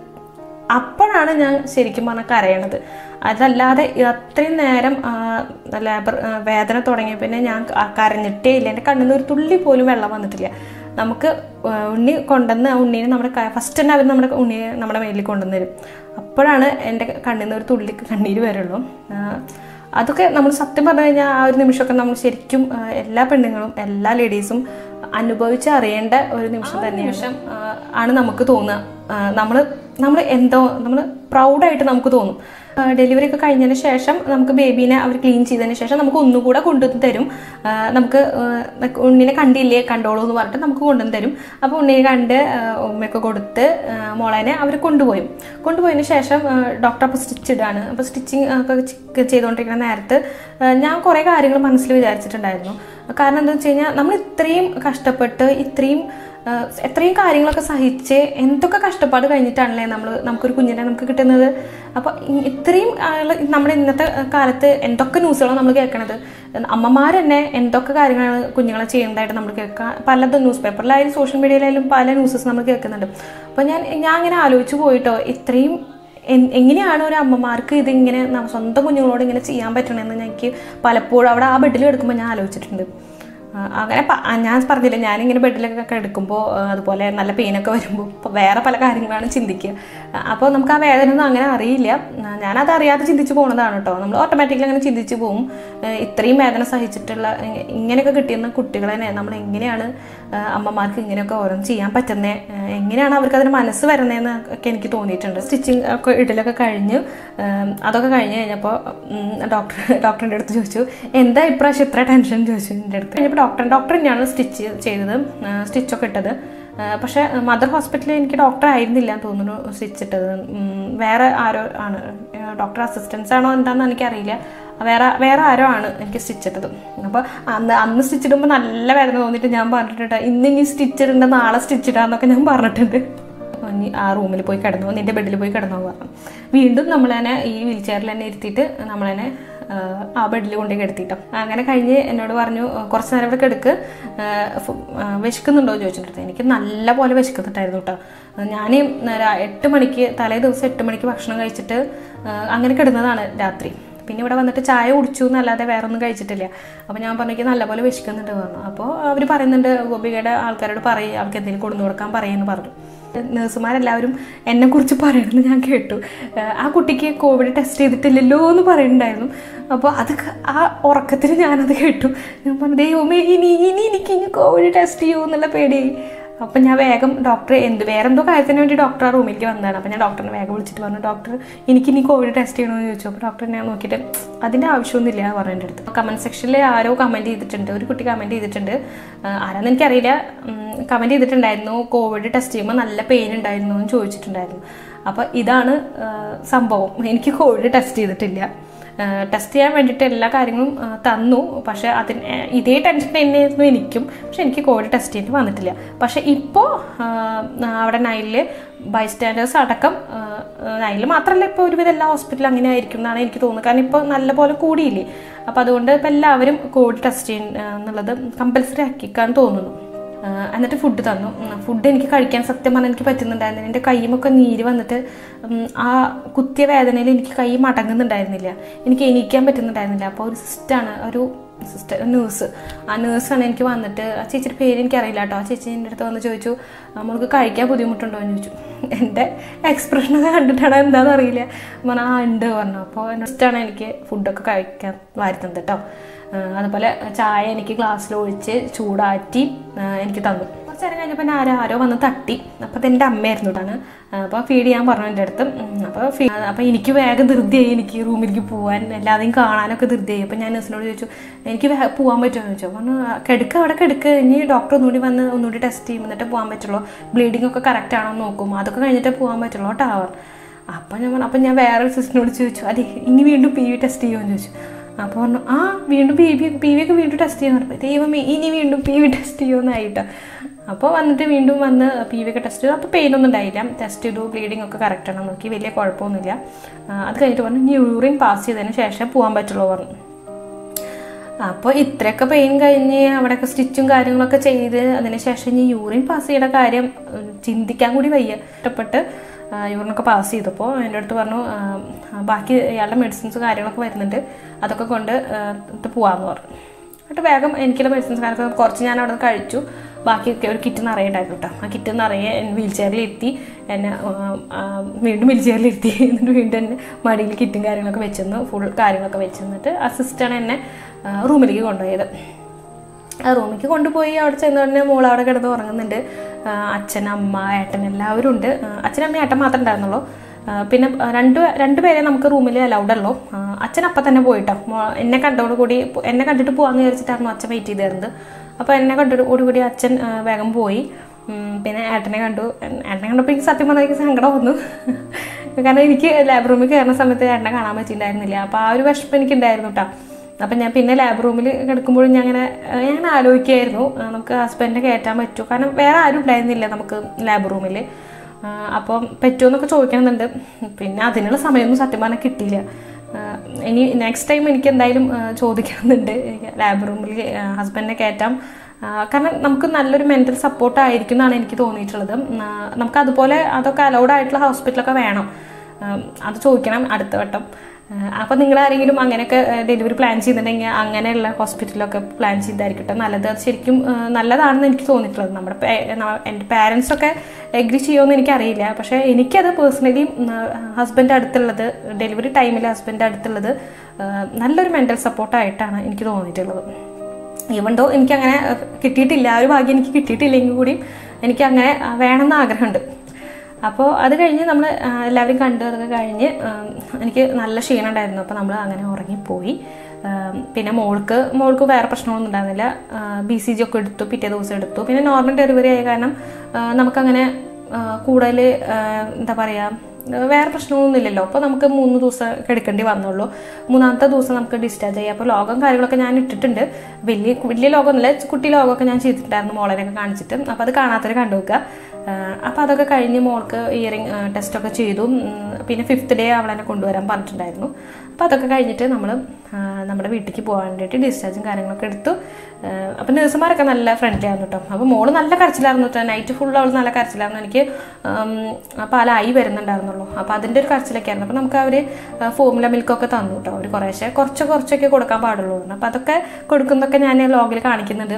അപ്പോഴാണ് ഞാൻ ശരിക്കും പറഞ്ഞാൽ കരയണത് അതല്ലാതെ അത്രയും നേരം ലേബർ വേദന തുടങ്ങിയ പിന്നെ ഞാൻ കരഞ്ഞിട്ടേ ഇല്ല എൻ്റെ കണ്ണിൽ നിന്ന് ഒരു തുള്ളി പോലും വെള്ളം വന്നിട്ടില്ല നമുക്ക് ഉണ്ണി കൊണ്ടുവന്ന് ആ ഉണ്ണീനെ നമ്മുടെ ഫസ്റ്റ് തന്നെ അവർ നമ്മുടെ ഉണ്ണിയെ നമ്മുടെ മേലിൽ കൊണ്ടുവന്ന് തരും അപ്പോഴാണ് എൻ്റെ കണ്ണിൽ നിന്ന് ഒരു തുള്ളി കണ്ണീര് വരുള്ളൂ അതൊക്കെ നമ്മൾ സത്യം പറഞ്ഞു കഴിഞ്ഞാൽ ആ ഒരു നിമിഷമൊക്കെ നമ്മൾ ശരിക്കും എല്ലാ പെണ്ണുങ്ങളും എല്ലാ ലേഡീസും അനുഭവിച്ചറിയേണ്ട ഒരു നിമിഷം തന്നെ നിമിഷം ആണ് നമുക്ക് തോന്നുക നമ്മൾ നമ്മൾ എന്തോ നമ്മൾ പ്രൗഡായിട്ട് നമുക്ക് തോന്നും ഡെലിവറി ഒക്കെ കഴിഞ്ഞതിന് ശേഷം നമുക്ക് ബേബീനെ അവർ ക്ലീൻ ചെയ്തതിന് ശേഷം നമുക്ക് ഒന്നുകൂടെ കൊണ്ടുവന്ന് തരും നമുക്ക് ഉണ്ണിനെ കണ്ടില്ലേ കണ്ടോളൂ എന്ന് പറഞ്ഞിട്ട് നമുക്ക് കൊണ്ടുവന്ന് തരും അപ്പോൾ ഉണ്ണിനെ കണ്ട് ഉമ്മയൊക്കെ കൊടുത്ത് മോളേനെ അവർ കൊണ്ടുപോയി കൊണ്ടുപോയതിന് ശേഷം ഡോക്ടർ അപ്പോൾ സ്റ്റിച്ച് ഇടാണ് അപ്പോൾ സ്റ്റിച്ചിങ് ഒക്കെ ചെയ്തുകൊണ്ടിരിക്കുന്ന നേരത്ത് ഞാൻ കുറേ കാര്യങ്ങൾ മനസ്സിൽ വിചാരിച്ചിട്ടുണ്ടായിരുന്നു കാരണം എന്താണെന്ന് വെച്ച് കഴിഞ്ഞാൽ നമ്മൾ ഇത്രയും കഷ്ടപ്പെട്ട് ഇത്രയും എത്രയും കാര്യങ്ങളൊക്കെ സഹിച്ച് എന്തൊക്കെ കഷ്ടപ്പാട് കഴിഞ്ഞിട്ടാണല്ലേ നമ്മൾ നമുക്കൊരു കുഞ്ഞിനെ നമുക്ക് കിട്ടുന്നത് അപ്പോൾ ഇത്രയും നമ്മുടെ ഇന്നത്തെ കാലത്ത് എന്തൊക്കെ ന്യൂസുകളാണ് നമ്മൾ കേൾക്കണത് അമ്മമാർ തന്നെ എന്തൊക്കെ കാര്യങ്ങളാണ് കുഞ്ഞുങ്ങളെ ചെയ്യുന്നതായിട്ട് നമ്മൾ കേൾക്കാം പലതും ന്യൂസ് പേപ്പറിലായാലും സോഷ്യൽ മീഡിയയിലായാലും പല ന്യൂസസ് നമ്മൾ കേൾക്കുന്നുണ്ട് അപ്പോൾ ഞാൻ ഞാൻ ഇങ്ങനെ ആലോചിച്ച് പോയിട്ടോ ഇത്രയും എങ്ങനെയാണ് ഒരു അമ്മമാർക്ക് ഇതിങ്ങനെ സ്വന്തം കുഞ്ഞുങ്ങളോട് ഇങ്ങനെ ചെയ്യാൻ പറ്റണമെന്ന് എനിക്ക് പലപ്പോഴും അവിടെ ആ ബെഡിൽ കിടക്കുമ്പോൾ ഞാൻ ആലോചിച്ചിട്ടുണ്ട് അങ്ങനെ ഞാൻ പറഞ്ഞില്ല ഞാനിങ്ങനെ ബെഡിലൊക്കെ കിടക്കുമ്പോൾ അതുപോലെ നല്ല പെയിനൊക്കെ വരുമ്പോൾ വേറെ പല കാര്യങ്ങളാണ് ചിന്തിക്കുക അപ്പോൾ നമുക്ക് ആ വേദനയൊന്നും അങ്ങനെ അറിയില്ല ഞാനത് അറിയാതെ ചിന്തിച്ച് പോകുന്നതാണ് കേട്ടോ നമ്മൾ ഓട്ടോമാറ്റിക്കലി അങ്ങനെ ചിന്തിച്ച് പോകും ഇത്രയും വേദന സഹിച്ചിട്ടുള്ള ഇങ്ങനെയൊക്കെ കിട്ടിയിരുന്ന കുട്ടികളെ നമ്മൾ എങ്ങനെയാണ് അമ്മമാർക്ക് ഇങ്ങനെയൊക്കെ ഓരോന്നും ചെയ്യാൻ പറ്റുന്നത് എങ്ങനെയാണ് അവർക്ക് അതിന് മനസ്സ് വരുന്നതെന്ന് ഒക്കെ എനിക്ക് തോന്നിയിട്ടുണ്ട് സ്റ്റിച്ചിങ് ഒക്കെ ഇടലൊക്കെ കഴിഞ്ഞ് അതൊക്കെ കഴിഞ്ഞ് കഴിഞ്ഞപ്പോൾ ഡോക്ടർ ഡോക്ടറിൻ്റെ അടുത്ത് ചോദിച്ചു എന്താ ഇപ്രാവശ്യം ഇത്ര ടെൻഷൻ ചോദിച്ചു എൻ്റെ അടുത്ത് കഴിഞ്ഞപ്പോൾ ഡോക്ടർ ഡോക്ടർ തന്നെയാണ് സ്റ്റിച്ച് ചെയ്തത് സ്റ്റിച്ചൊക്കെ ഇട്ടത് പക്ഷേ മദർ ഹോസ്പിറ്റലിൽ എനിക്ക് ഡോക്ടർ ആയിരുന്നില്ല എന്ന് തോന്നുന്നു സ്റ്റിച്ചിട്ടത് വേറെ ആരോ ആണ് ഡോക്ടർ അസിസ്റ്റൻസ് ആണോ എന്താണെന്ന് എനിക്കറിയില്ല വേറെ വേറെ ആരോ ആണ് എനിക്ക് സ്റ്റിച്ച് ഇട്ടത്. അപ്പോൾ അന്ന് അന്ന് സ്റ്റിച്ച് ഇടുമ്പോൾ നല്ല വേദന തോന്നിയിട്ട് ഞാൻ പറഞ്ഞിട്ടുണ്ട് ഇന്ന് ഇനി സ്റ്റിച്ച് ഇടേണ്ട നാളെ സ്റ്റിച്ച് ഇടാന്നൊക്കെ ഞാൻ പറഞ്ഞിട്ടുണ്ട്. നീ ആ റൂമിൽ പോയി കിടന്നു, നിൻ്റെ ബെഡിൽ പോയി കിടന്നു പറഞ്ഞു. വീണ്ടും നമ്മൾ തന്നെ ഈ വീൽ ചെയറിൽ തന്നെ ഇരുത്തിയിട്ട് നമ്മൾ തന്നെ ആ ബെഡിൽ കൊണ്ടേ കിടത്തിയിട്ടോ. അങ്ങനെ കഴിഞ്ഞ് എന്നോട് പറഞ്ഞു കുറച്ച് നേരം ഇവിടെ കിടക്ക്, വിശക്കുന്നുണ്ടോ എന്ന് ചോദിച്ചിട്ടുണ്ടെടുത്ത്. എനിക്ക് നല്ല പോലെ വിശക്കുന്നുണ്ടായിരുന്നു കേട്ടോ. ഞാൻ എട്ട് മണിക്ക് തലേ ദിവസം എട്ട് മണിക്ക് ഭക്ഷണം കഴിച്ചിട്ട് അങ്ങനെ കിടന്നതാണ് രാത്രി. പിന്നെ ഇവിടെ വന്നിട്ട് ചായ കുടിച്ചു എന്നല്ലാതെ വേറെ ഒന്നും കഴിച്ചിട്ടില്ല. അപ്പോൾ ഞാൻ പറഞ്ഞെനിക്ക് നല്ലപോലെ വിശക്കുന്നുണ്ട് പറഞ്ഞു. അപ്പോൾ അവർ പറയുന്നുണ്ട് ഗോപികയുടെ ആൾക്കാരോട് പറയും അവർക്ക് എന്തെങ്കിലും കൊടുന്നു കൊടുക്കാൻ പറയുമെന്ന് പറഞ്ഞു. നേഴ്സുമാരെല്ലാവരും എന്നെക്കുറിച്ച് പറയണമെന്ന് ഞാൻ കേട്ടു. ആ കുട്ടിക്ക് കോവിഡ് ടെസ്റ്റ് ചെയ്തിട്ടില്ലല്ലോ എന്ന് പറയുന്നുണ്ടായിരുന്നു. അപ്പോൾ അത് ആ ഉറക്കത്തിൽ ഞാനത് കേട്ടു. ഞാൻ പറഞ്ഞു ദൈവമേ ഇനി ഇനി എനിക്ക് ഇനി കോവിഡ് ടെസ്റ്റ് ചെയ്യുമോ എന്നുള്ള പേടിയായി. അപ്പം ഞാൻ വേഗം ഡോക്ടറെ എന്ത് വേറെന്തോ കാര്യത്തിന് വേണ്ടി ഡോക്ടർ ആ റൂമിലേക്ക് വന്നതാണ്. അപ്പം ഞാൻ ഡോക്ടറിനെ വേഗം വിളിച്ചിട്ട് പറഞ്ഞു ഡോക്ടർ എനിക്ക് ഇനി കോവിഡ് ടെസ്റ്റ് ചെയ്യണമെന്ന് ചോദിച്ചു. അപ്പോൾ ഡോക്ടർ ഞാൻ നോക്കിയിട്ട് അതിൻ്റെ ആവശ്യമൊന്നുമില്ല പറഞ്ഞു എൻ്റെ അടുത്ത്. കമൻറ്റ് സെക്ഷനിൽ ആരോ കമൻറ്റ് ചെയ്തിട്ടുണ്ട്, ഒരു കുട്ടി കമൻറ്റ് ചെയ്തിട്ടുണ്ട്, ആരാന്ന് എനിക്കറിയില്ല, കമൻറ്റ് ചെയ്തിട്ടുണ്ടായിരുന്നു കോവിഡ് ടെസ്റ്റ് ചെയ്യുമ്പോൾ നല്ല പെയിൻ ഉണ്ടായിരുന്നു എന്ന് ചോദിച്ചിട്ടുണ്ടായിരുന്നു. അപ്പോൾ ഇതാണ് സംഭവം, എനിക്ക് കോവിഡ് ടെസ്റ്റ് ചെയ്തിട്ടില്ല. ടെസ്റ്റ് ചെയ്യാൻ വേണ്ടിയിട്ട് എല്ലാ കാര്യങ്ങളും തന്നു, പക്ഷേ അതിന് ഇതേ ടെൻഷൻ തന്നെയായിരുന്നു എനിക്കും. പക്ഷെ എനിക്ക് കോവിഡ് ടെസ്റ്റ് ചെയ്തിട്ട് വന്നിട്ടില്ല. പക്ഷേ ഇപ്പോൾ അവിടെ നൈലിൽ ബൈസ്റ്റാൻഡേഴ്സ് അടക്കം, നൈലിൽ മാത്രമല്ല ഇപ്പോൾ ഒരുവിധം എല്ലാ ഹോസ്പിറ്റലും അങ്ങനെ ആയിരിക്കും എന്നാണ് എനിക്ക് തോന്നുന്നത്. കാരണം ഇപ്പോൾ നല്ലപോലെ കൂടിയില്ലേ, അപ്പോൾ അതുകൊണ്ട് ഇപ്പോൾ എല്ലാവരും കോവിഡ് ടെസ്റ്റ് ചെയ്യുക എന്നുള്ളത് കമ്പൽസറി ആക്കിക്കാൻ തോന്നുന്നു. എന്നിട്ട് ഫുഡ് തന്നു. ഫുഡ് എനിക്ക് കഴിക്കാൻ സത്യം പറഞ്ഞാൽ എനിക്ക് പറ്റുന്നുണ്ടായിരുന്നില്ല. എൻ്റെ കൈയ്യുമൊക്കെ നീര് വന്നിട്ട് ആ കുത്തിയ വേദനയിൽ എനിക്ക് കൈ മടങ്ങുന്നുണ്ടായിരുന്നില്ല, എനിക്ക് എണീക്കാൻ പറ്റുന്നുണ്ടായിരുന്നില്ല. അപ്പോൾ ഒരു സിസ്റ്റാണ്, ഒരു സിസ്റ്റർ നേഴ്സ്, ആ നേഴ്സാണ് എനിക്ക് വന്നിട്ട്, ആ ചേച്ചിയുടെ പേര് എനിക്കറിയില്ല കേട്ടോ, ആ ചേച്ചി എൻ്റെ അടുത്ത് വന്ന് ചോദിച്ചു നമ്മൾക്ക് കഴിക്കാൻ ബുദ്ധിമുട്ടുണ്ടോ എന്ന് ചോദിച്ചു. എൻ്റെ എക്സ്പ്രഷനൊക്കെ കണ്ടിട്ടാണ് എന്താണെന്ന് അറിയില്ല, പറഞ്ഞാൽ ആ ഉണ്ട് പറഞ്ഞു. അപ്പോൾ ഇഷ്ടമാണ് എനിക്ക് ഫുഡൊക്കെ കഴിക്കാൻ വാരുന്നത് കേട്ടോ. അതുപോലെ ചായ എനിക്ക് ഗ്ലാസ്സിലൊഴിച്ച് ചൂടാറ്റി എനിക്ക് തന്നു. കുറച്ച് നേരം കഴിഞ്ഞപ്പോൾ ഞാൻ ആരോ ആരോ വന്ന് തട്ടി. അപ്പോൾ അതെൻ്റെ അമ്മയായിരുന്നു കേട്ടാണ്. അപ്പോൾ ഫീഡ് ചെയ്യാൻ പറഞ്ഞു എൻ്റെ അടുത്ത്. അപ്പോൾ ഫീ അപ്പോൾ എനിക്ക് വേഗം ധൃതിയായി, എനിക്ക് റൂമിലേക്ക് പോകാൻ എല്ലാവരെയും കാണാനൊക്കെ ധൃതിയായി. അപ്പോൾ ഞാൻ നഴ്സിനോട് ചോദിച്ചു എനിക്ക് പോകാൻ പറ്റുമോ എന്ന് ചോദിച്ചു. പറഞ്ഞു കിടക്ക് അവിടെ കിടക്ക്, ഇനി ഡോക്ടർ ഒന്നുകൂടി വന്ന് ഒന്നുകൂടി ടെസ്റ്റ് ചെയ്യും, എന്നിട്ട് പോകാൻ പറ്റുള്ളൂ, ബ്ലീഡിംഗ് ഒക്കെ കറക്റ്റ് ആണോ എന്ന് നോക്കും, അതൊക്കെ കഴിഞ്ഞിട്ട് പോകാൻ പറ്റുള്ളൂ കേട്ടോ. അപ്പം ഞാൻ പറഞ്ഞു അപ്പം ഞാൻ വേറൊരു സിസ്റ്ററിനോട് ചോദിച്ചു അതെ ഇനി വീണ്ടും പി വി ടെസ്റ്റ് ചെയ്യുമെന്ന് ചോദിച്ചു. അപ്പോൾ പറഞ്ഞു ആ വീണ്ടും പി വി പി വി ഒക്കെ വീണ്ടും ടെസ്റ്റ് ചെയ്യാൻ പറഞ്ഞു. ദൈവമേ ഇനി വീണ്ടും പി വി ടെസ്റ്റ് ചെയ്യുമെന്നായിട്ടോ. അപ്പോൾ വന്നിട്ട് വീണ്ടും വന്ന് പി വി ഒക്കെ ടെസ്റ്റ് ചെയ്തു. അപ്പോൾ പെയിനൊന്നും ഉണ്ടായില്ല, ടെസ്റ്റ് ചെയ്തു, ബ്ലീഡിംഗ് ഒക്കെ കറക്റ്റ് ആണ്, നോക്കി വലിയ കുഴപ്പമൊന്നുമില്ല. അത് കഴിഞ്ഞിട്ട് പറഞ്ഞു ഇനി യൂറിൻ പാസ് ചെയ്തതിന് ശേഷം പോകാൻ പറ്റുള്ളൂ പറഞ്ഞു. അപ്പോൾ ഇത്രയൊക്കെ പെയിൻ കഴിഞ്ഞ് അവിടെയൊക്കെ സ്റ്റിച്ചും കാര്യങ്ങളൊക്കെ ചെയ്ത് അതിന് ശേഷം ഇനി യൂറിൻ പാസ് ചെയ്യേണ്ട കാര്യം ചിന്തിക്കാൻ കൂടി വയ്യ. ഇഷ്ടപ്പെട്ട് യൂറിനൊക്കെ പാസ് ചെയ്തപ്പോൾ എൻ്റെ അടുത്ത് പറഞ്ഞു ബാക്കി ഇയാളുടെ മെഡിസിൻസ് കാര്യങ്ങളൊക്കെ വരുന്നുണ്ട്, അതൊക്കെ കൊണ്ട് ഇട്ട് പോകാമെന്ന് പറഞ്ഞു. എന്നിട്ട് വേഗം എനിക്കുള്ള മെഡിസിൻസ് കാര്യങ്ങളൊക്കെ കുറച്ച് ഞാൻ അവിടെ നിന്ന് കഴിച്ചു. ബാക്കിയൊക്കെ ഒരു കിറ്റ് നിറയുണ്ടായിരുന്നു കേട്ടോ. ആ കിറ്റ് നിറയെ വീൽ ചെയറിൽ എത്തി എന്നെ വീണ്ടും വീൽ ചെയറിൽ എത്തി. എന്നിട്ട് വീണ്ടും എന്നെ മടിയിൽ കിറ്റും കാര്യങ്ങളൊക്കെ വെച്ചെന്ന് ഫുൾ കാര്യങ്ങളൊക്കെ വെച്ചെന്നിട്ട് ആ സിസ്റ്ററാണ് എന്നെ റൂമിലേക്ക് കൊണ്ടുപോയത്. ആ റൂമിലേക്ക് കൊണ്ടുപോയി അവിടെ ചെന്ന ഉടനെ മോൾ അവിടെ കിടന്ന് ഉറങ്ങുന്നുണ്ട്. അച്ഛൻ അമ്മ ഏട്ടൻ എല്ലാവരും ഉണ്ട്. അച്ഛനമ്മ ഏട്ടൻ മാത്രമേ ഉണ്ടായിരുന്നുള്ളൂ. പിന്നെ രണ്ട് രണ്ടുപേരെ നമുക്ക് റൂമിൽ അലൗഡ് ഉള്ളൂ. അച്ഛൻ അപ്പം തന്നെ പോയിട്ടോ, എന്നെ കണ്ടോട് കൂടി എന്നെ കണ്ടിട്ട് പോകാമെന്ന് വിചാരിച്ചിട്ടായിരുന്നു അച്ഛൻ വെയിറ്റ് ചെയ്തായിരുന്നത്. അപ്പോൾ എന്നെ കണ്ടോടുകൂടി അച്ഛൻ വേഗം പോയി. പിന്നെ ഏട്ടനെ കണ്ടു. ഏട്ടനെ കണ്ടപ്പോൾ എനിക്ക് സത്യം പറഞ്ഞാൽ എനിക്ക് സങ്കടം വന്നു. കാരണം എനിക്ക് ലാബ് റൂമിൽ കയറുന്ന സമയത്ത് ഏട്ടനെ കാണാൻ പറ്റിയിട്ടുണ്ടായിരുന്നില്ല. അപ്പോൾ ആ ഒരു വിഷമം എനിക്കുണ്ടായിരുന്നു കേട്ടോ. അപ്പം ഞാൻ പിന്നെ ലാബ് റൂമിൽ കിടക്കുമ്പോഴും ഞാൻ അങ്ങനെ ഞാൻ ആലോചിക്കുകയായിരുന്നു നമുക്ക് ഹസ്ബൻഡിനെ കയറ്റാൻ പറ്റുമോ, കാരണം വേറെ ആരും ഉണ്ടായിരുന്നില്ല നമുക്ക് ലാബ് റൂമിൽ. അപ്പം പറ്റുമെന്നൊക്കെ ചോദിക്കണമെന്നുണ്ട്. പിന്നെ അതിനുള്ള സമയമൊന്നും സത്യം പറഞ്ഞാൽ കിട്ടിയില്ല. ഇനി നെക്സ്റ്റ് ടൈം എനിക്ക് എന്തായാലും ചോദിക്കണമെന്നുണ്ട് ലാബ് റൂമിൽ ഹസ്ബൻഡിനെ കയറ്റാം, കാരണം നമുക്ക് നല്ലൊരു മെൻ്റൽ സപ്പോർട്ടായിരിക്കും എന്നാണ് എനിക്ക് തോന്നിയിട്ടുള്ളത്. നമുക്ക് അതുപോലെ അതൊക്കെ അലൗഡ് ആയിട്ടുള്ള ഹോസ്പിറ്റലൊക്കെ വേണം, അത് ചോദിക്കണം അടുത്ത വട്ടം. അപ്പോൾ നിങ്ങളാരെങ്കിലും അങ്ങനെയൊക്കെ ഡെലിവറി പ്ലാൻ ചെയ്തിട്ടുണ്ടെങ്കിൽ അങ്ങനെയുള്ള ഹോസ്പിറ്റലിലൊക്കെ പ്ലാൻ ചെയ്തായിരിക്കട്ടെ നല്ലത്. അത് ശരിക്കും നല്ലതാണെന്ന് എനിക്ക് തോന്നിയിട്ടുള്ളത്. നമ്മുടെ എൻ്റെ പാരൻസൊക്കെ എഗ്രി ചെയ്യുമെന്ന് എനിക്കറിയില്ല, പക്ഷേ എനിക്കത് പേഴ്സണലി ഹസ്ബൻഡ് അടുത്തുള്ളത്, ഡെലിവറി ടൈമിൽ ഹസ്ബൻഡ് അടുത്തുള്ളത് നല്ലൊരു മെൻ്റൽ സപ്പോർട്ടായിട്ടാണ് എനിക്ക് തോന്നിയിട്ടുള്ളത്. ഈവൻ ദോ എനിക്കങ്ങനെ കിട്ടിയിട്ടില്ല, ആ ഒരു ഭാഗ്യം എനിക്ക് കിട്ടിയിട്ടില്ലെങ്കിൽ കൂടി എനിക്ക് അങ്ങനെ വേണമെന്ന് ആഗ്രഹമുണ്ട്. അപ്പോൾ അത് കഴിഞ്ഞ് നമ്മൾ എല്ലാവരും കണ്ടു അതൊക്കെ കഴിഞ്ഞ് എനിക്ക് നല്ല ക്ഷീണം ഉണ്ടായിരുന്നു. അപ്പോൾ നമ്മൾ അങ്ങനെ ഉറങ്ങിപ്പോയി. പിന്നെ മോൾക്ക് മോൾക്ക് വേറെ പ്രശ്നങ്ങളൊന്നും ഉണ്ടായിരുന്നില്ല. ബി സി ജി ഒക്കെ എടുത്തു, പിറ്റേ ദിവസം എടുത്തു. പിന്നെ നോർമൽ ഡെലിവറി ആയ കാരണം നമുക്കങ്ങനെ കൂടുതൽ എന്താ പറയുക വേറെ പ്രശ്നമൊന്നുമില്ലല്ലോ. അപ്പോൾ നമുക്ക് മൂന്ന് ദിവസം കിടക്കേണ്ടി വന്നുള്ളൂ. മൂന്നാമത്തെ ദിവസം നമുക്ക് ഡിസ്ചാർജ് ചെയ്യാം. അപ്പോൾ ലോകം കാര്യങ്ങളൊക്കെ ഞാൻ ഇട്ടിട്ടുണ്ട്. വലിയ വലിയ ലോകമൊന്നുമില്ല, കുട്ടി ലോകമൊക്കെ ഞാൻ ചെയ്തിട്ടുണ്ടായിരുന്നു മോളേനൊക്കെ കാണിച്ചിട്ട്. അപ്പോൾ അത് കാണാത്തവർ കണ്ടു വെക്കുക. അപ്പോൾ അതൊക്കെ കഴിഞ്ഞ് മോൾക്ക് ഇയറിംഗ് ടെസ്റ്റൊക്കെ ചെയ്തു. പിന്നെ ഫിഫ്ത്ത് ഡേ അവളെന്നെ കൊണ്ടുവരാൻ പറഞ്ഞിട്ടുണ്ടായിരുന്നു. അപ്പോൾ അതൊക്കെ കഴിഞ്ഞിട്ട് നമ്മൾ നമ്മുടെ വീട്ടിലേക്ക് പോകാൻ വേണ്ടിയിട്ട് ഡിസ്ചാർജും കാര്യങ്ങളൊക്കെ എടുത്തു. അപ്പോൾ നേഴ്സുമാരൊക്കെ നല്ല ഫ്രണ്ട്ലി ആയിരുന്നു കേട്ടോ. അപ്പോൾ മോള് നല്ല കരച്ചിലായിരുന്നു കേട്ടോ. നൈറ്റ് ഫുൾ അവൾ നല്ല കരച്ചിലായിരുന്നു. എനിക്ക് പാലായി വരുന്നുണ്ടായിരുന്നുള്ളൂ. അപ്പോൾ അതിൻ്റെ ഒരു കരച്ചിലൊക്കെ ആയിരുന്നു. അപ്പോൾ നമുക്ക് അവർ ഫോർമുല മിൽക്കൊക്കെ തന്നു കേട്ടോ. അവർ കുറേശ്ശെ കുറച്ച് കുറച്ചൊക്കെ കൊടുക്കാൻ പാടുള്ളൂ. അപ്പോൾ അതൊക്കെ കൊടുക്കുന്നതൊക്കെ ഞാൻ ലോഗിൽ കാണിക്കുന്നുണ്ട്.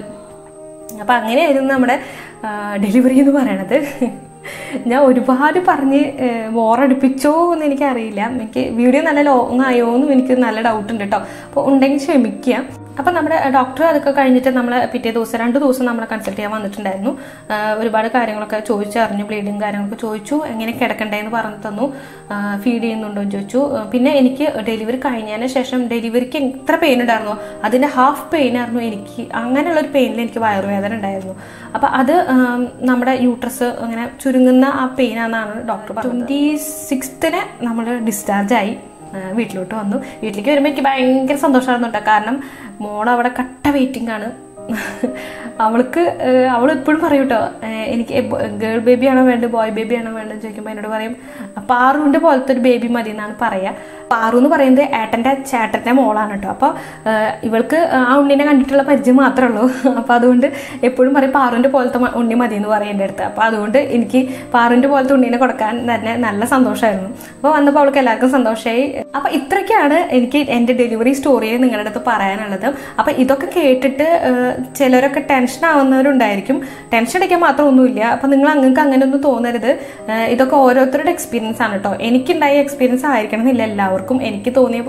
അപ്പോൾ അങ്ങനെയായിരുന്നു നമ്മുടെ ഡെലിവറി എന്ന് പറയണത്. ഞാൻ ഒരുപാട് പറഞ്ഞ് ബോറടിപ്പിച്ചോ എന്ന് എനിക്കറിയില്ല. എനിക്ക് വീഡിയോ നല്ല ലോങ് ആയോ എന്നും എനിക്ക് നല്ല ഡൗട്ടുണ്ട് കേട്ടോ. അപ്പോൾ ഉണ്ടെങ്കിൽ ക്ഷമിക്കുക. അപ്പോൾ നമ്മുടെ ഡോക്ടർ അതൊക്കെ കഴിഞ്ഞിട്ട് നമ്മൾ പിറ്റേ ദിവസം രണ്ട് ദിവസം നമ്മളെ കൺസൾട്ട് ചെയ്യാൻ വന്നിട്ടുണ്ടായിരുന്നു. ഒരുപാട് കാര്യങ്ങളൊക്കെ ചോദിച്ചറിഞ്ഞു. ബ്ലീഡിങ് കാര്യങ്ങളൊക്കെ ചോദിച്ചു. എങ്ങനെ കിടക്കണ്ടേന്ന് പറഞ്ഞു തന്നു. ഫീഡ് ചെയ്യുന്നുണ്ടോ എന്ന് ചോദിച്ചു. പിന്നെ എനിക്ക് ഡെലിവറി കഴിഞ്ഞതിന് ശേഷം ഡെലിവറിക്ക് എത്ര പെയിൻ ഉണ്ടായിരുന്നോ അതിൻ്റെ ഹാഫ് പെയിൻ ആയിരുന്നു എനിക്ക്. അങ്ങനെയുള്ളൊരു പെയിനിൽ എനിക്ക് വയറുവേദന ഉണ്ടായിരുന്നു. അപ്പോൾ അത് നമ്മുടെ യൂട്രസ് അങ്ങനെ ചുരുങ്ങുന്ന ആ പെയിനാണെന്നാണ് ഡോക്ടർ പറഞ്ഞത്. ട്വൻറ്റി സിക്സ്തിന് നമ്മൾ ഡിസ്ചാർജായി വീട്ടിലോട്ട് വന്നു. വീട്ടിലേക്ക് വരുമ്പോൾ എനിക്ക് ഭയങ്കര സന്തോഷമായിരുന്നു കേട്ടോ. കാരണം മോളവിടെ കട്ട വെയിറ്റിംഗാണ്. അവൾക്ക് അവൾ എപ്പോഴും പറയും കേട്ടോ, എനിക്ക് ഗേൾ ബേബി ആണോ വേണ്ടത് ബോയ് ബേബി ആണോ വേണ്ടതെന്ന് ചോദിക്കുമ്പോൾ എന്നോട് പറയും പാറുവിൻ്റെ പോലത്തെ ഒരു ബേബി മതി എന്നാണ് പറയുക. പാറു എന്ന് പറയുന്നത് ഏട്ടൻ്റെ ചേട്ടൻ്റെ മോളാണ് കേട്ടോ. അപ്പോൾ ഇവൾക്ക് ആ ഉണ്ണിനെ കണ്ടിട്ടുള്ള പരിചയം മാത്രമേ ഉള്ളൂ. അപ്പോൾ അതുകൊണ്ട് എപ്പോഴും പറയും പാറുവിൻ്റെ പോലത്തെ ഉണ്ണി മതി എന്ന് പറയും എൻ്റെ അടുത്ത്. അപ്പോൾ അതുകൊണ്ട് എനിക്ക് പാറുവിൻ്റെ പോലത്തെ ഉണ്ണീനെ കൊടുക്കാൻ തന്നെ നല്ല സന്തോഷമായിരുന്നു. അപ്പോൾ വന്നപ്പോൾ അവൾക്ക് എല്ലാവർക്കും സന്തോഷമായി. അപ്പോൾ ഇത്രയ്ക്കാണ് എനിക്ക് എൻ്റെ ഡെലിവറി സ്റ്റോറിയെ നിങ്ങളുടെ അടുത്ത് പറയാനുള്ളത്. അപ്പോൾ ഇതൊക്കെ കേട്ടിട്ട് ചിലരൊക്കെ ടെൻഷൻ ആവുന്നവരുണ്ടായിരിക്കും. ടെൻഷൻ അടിക്കാൻ മാത്രം ഒന്നുമില്ല. അപ്പം നിങ്ങൾ അങ്ങക്ക് അങ്ങനെയൊന്നും തോന്നരുത്. ഇതൊക്കെ ഓരോരുത്തരുടെ എക്സ്പീരിയൻസ് ആണ് കേട്ടോ. എനിക്കുണ്ടായ എക്സ്പീരിയൻസ് ആയിരിക്കണം എന്നില്ല എല്ലാവർക്കും. എനിക്ക് തോന്നിയ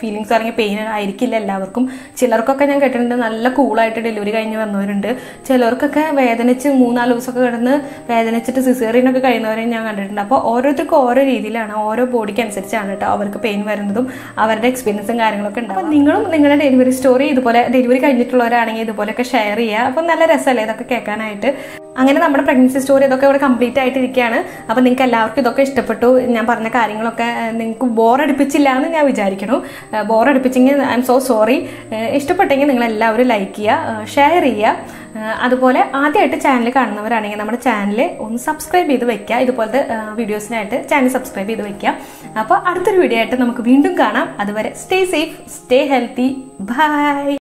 ഫീലിങ്സ് അല്ലെങ്കിൽ പെയിൻ ആയിരിക്കില്ല എല്ലാവർക്കും. ചിലർക്കൊക്കെ ഞാൻ കേട്ടിട്ടുണ്ട് നല്ല കൂളായിട്ട് ഡെലിവറി കഴിഞ്ഞ് വന്നവരുണ്ട്. ചിലർക്കൊക്കെ വേദനിച്ച് മൂന്നാല് ദിവസമൊക്കെ കിടന്ന് വേദനിച്ചിട്ട് സിസേറിയനൊക്കെ കഴിയുന്നവരെ ഞാൻ കണ്ടിട്ടുണ്ട്. അപ്പോൾ ഓരോരുത്തർക്കും ഓരോ രീതിയിലാണ്, ഓരോ ബോഡിക്ക് അനുസരിച്ചാണ് കേട്ടോ അവർക്ക് പെയിൻ വരുന്നതും അവരുടെ എക്സ്പീരിയൻസും കാര്യങ്ങളൊക്കെ ഉണ്ട്. അപ്പോൾ നിങ്ങളും നിങ്ങളുടെ ഡെലിവറി സ്റ്റോറി ഇതുപോലെ ഡെലിവറി കഴിഞ്ഞിട്ടുള്ളവരാണെങ്കിൽ ഇതുപോലെയൊക്കെ ഷെയർ ചെയ്യുക. അപ്പം നല്ല രസമല്ലേ ഇതൊക്കെ കേൾക്കാനായിട്ട്. അങ്ങനെ നമ്മുടെ പ്രഗ്നൻസി സ്റ്റോറി ഇതൊക്കെ ഇവിടെ കംപ്ലീറ്റ് ആയിട്ടിരിക്കുകയാണ്. അപ്പോൾ നിങ്ങൾക്ക് എല്ലാവർക്കും ഇതൊക്കെ ഇഷ്ടപ്പെട്ടു. ഞാൻ പറഞ്ഞ കാര്യങ്ങളൊക്കെ നിങ്ങൾക്ക് ബോറടിപ്പിച്ചില്ല എന്ന് ഞാൻ വിചാരിക്കണു. ബോറടിപ്പിച്ചെങ്കിൽ ഐ എം സോ സോറി. ഇഷ്ടപ്പെട്ടെങ്കിൽ നിങ്ങളെല്ലാവരും ലൈക്ക് ചെയ്യുക, ഷെയർ ചെയ്യുക. അതുപോലെ ആദ്യമായിട്ട് ചാനൽ കാണുന്നവരാണെങ്കിൽ നമ്മുടെ ചാനൽ ഒന്ന് സബ്സ്ക്രൈബ് ചെയ്ത് വെക്കുക. ഇതുപോലത്തെ വീഡിയോസിനായിട്ട് ചാനൽ സബ്സ്ക്രൈബ് ചെയ്ത് വെക്കുക. അപ്പോൾ അടുത്തൊരു വീഡിയോ ആയിട്ട് നമുക്ക് വീണ്ടും കാണാം. അതുവരെ stay safe, stay healthy, by.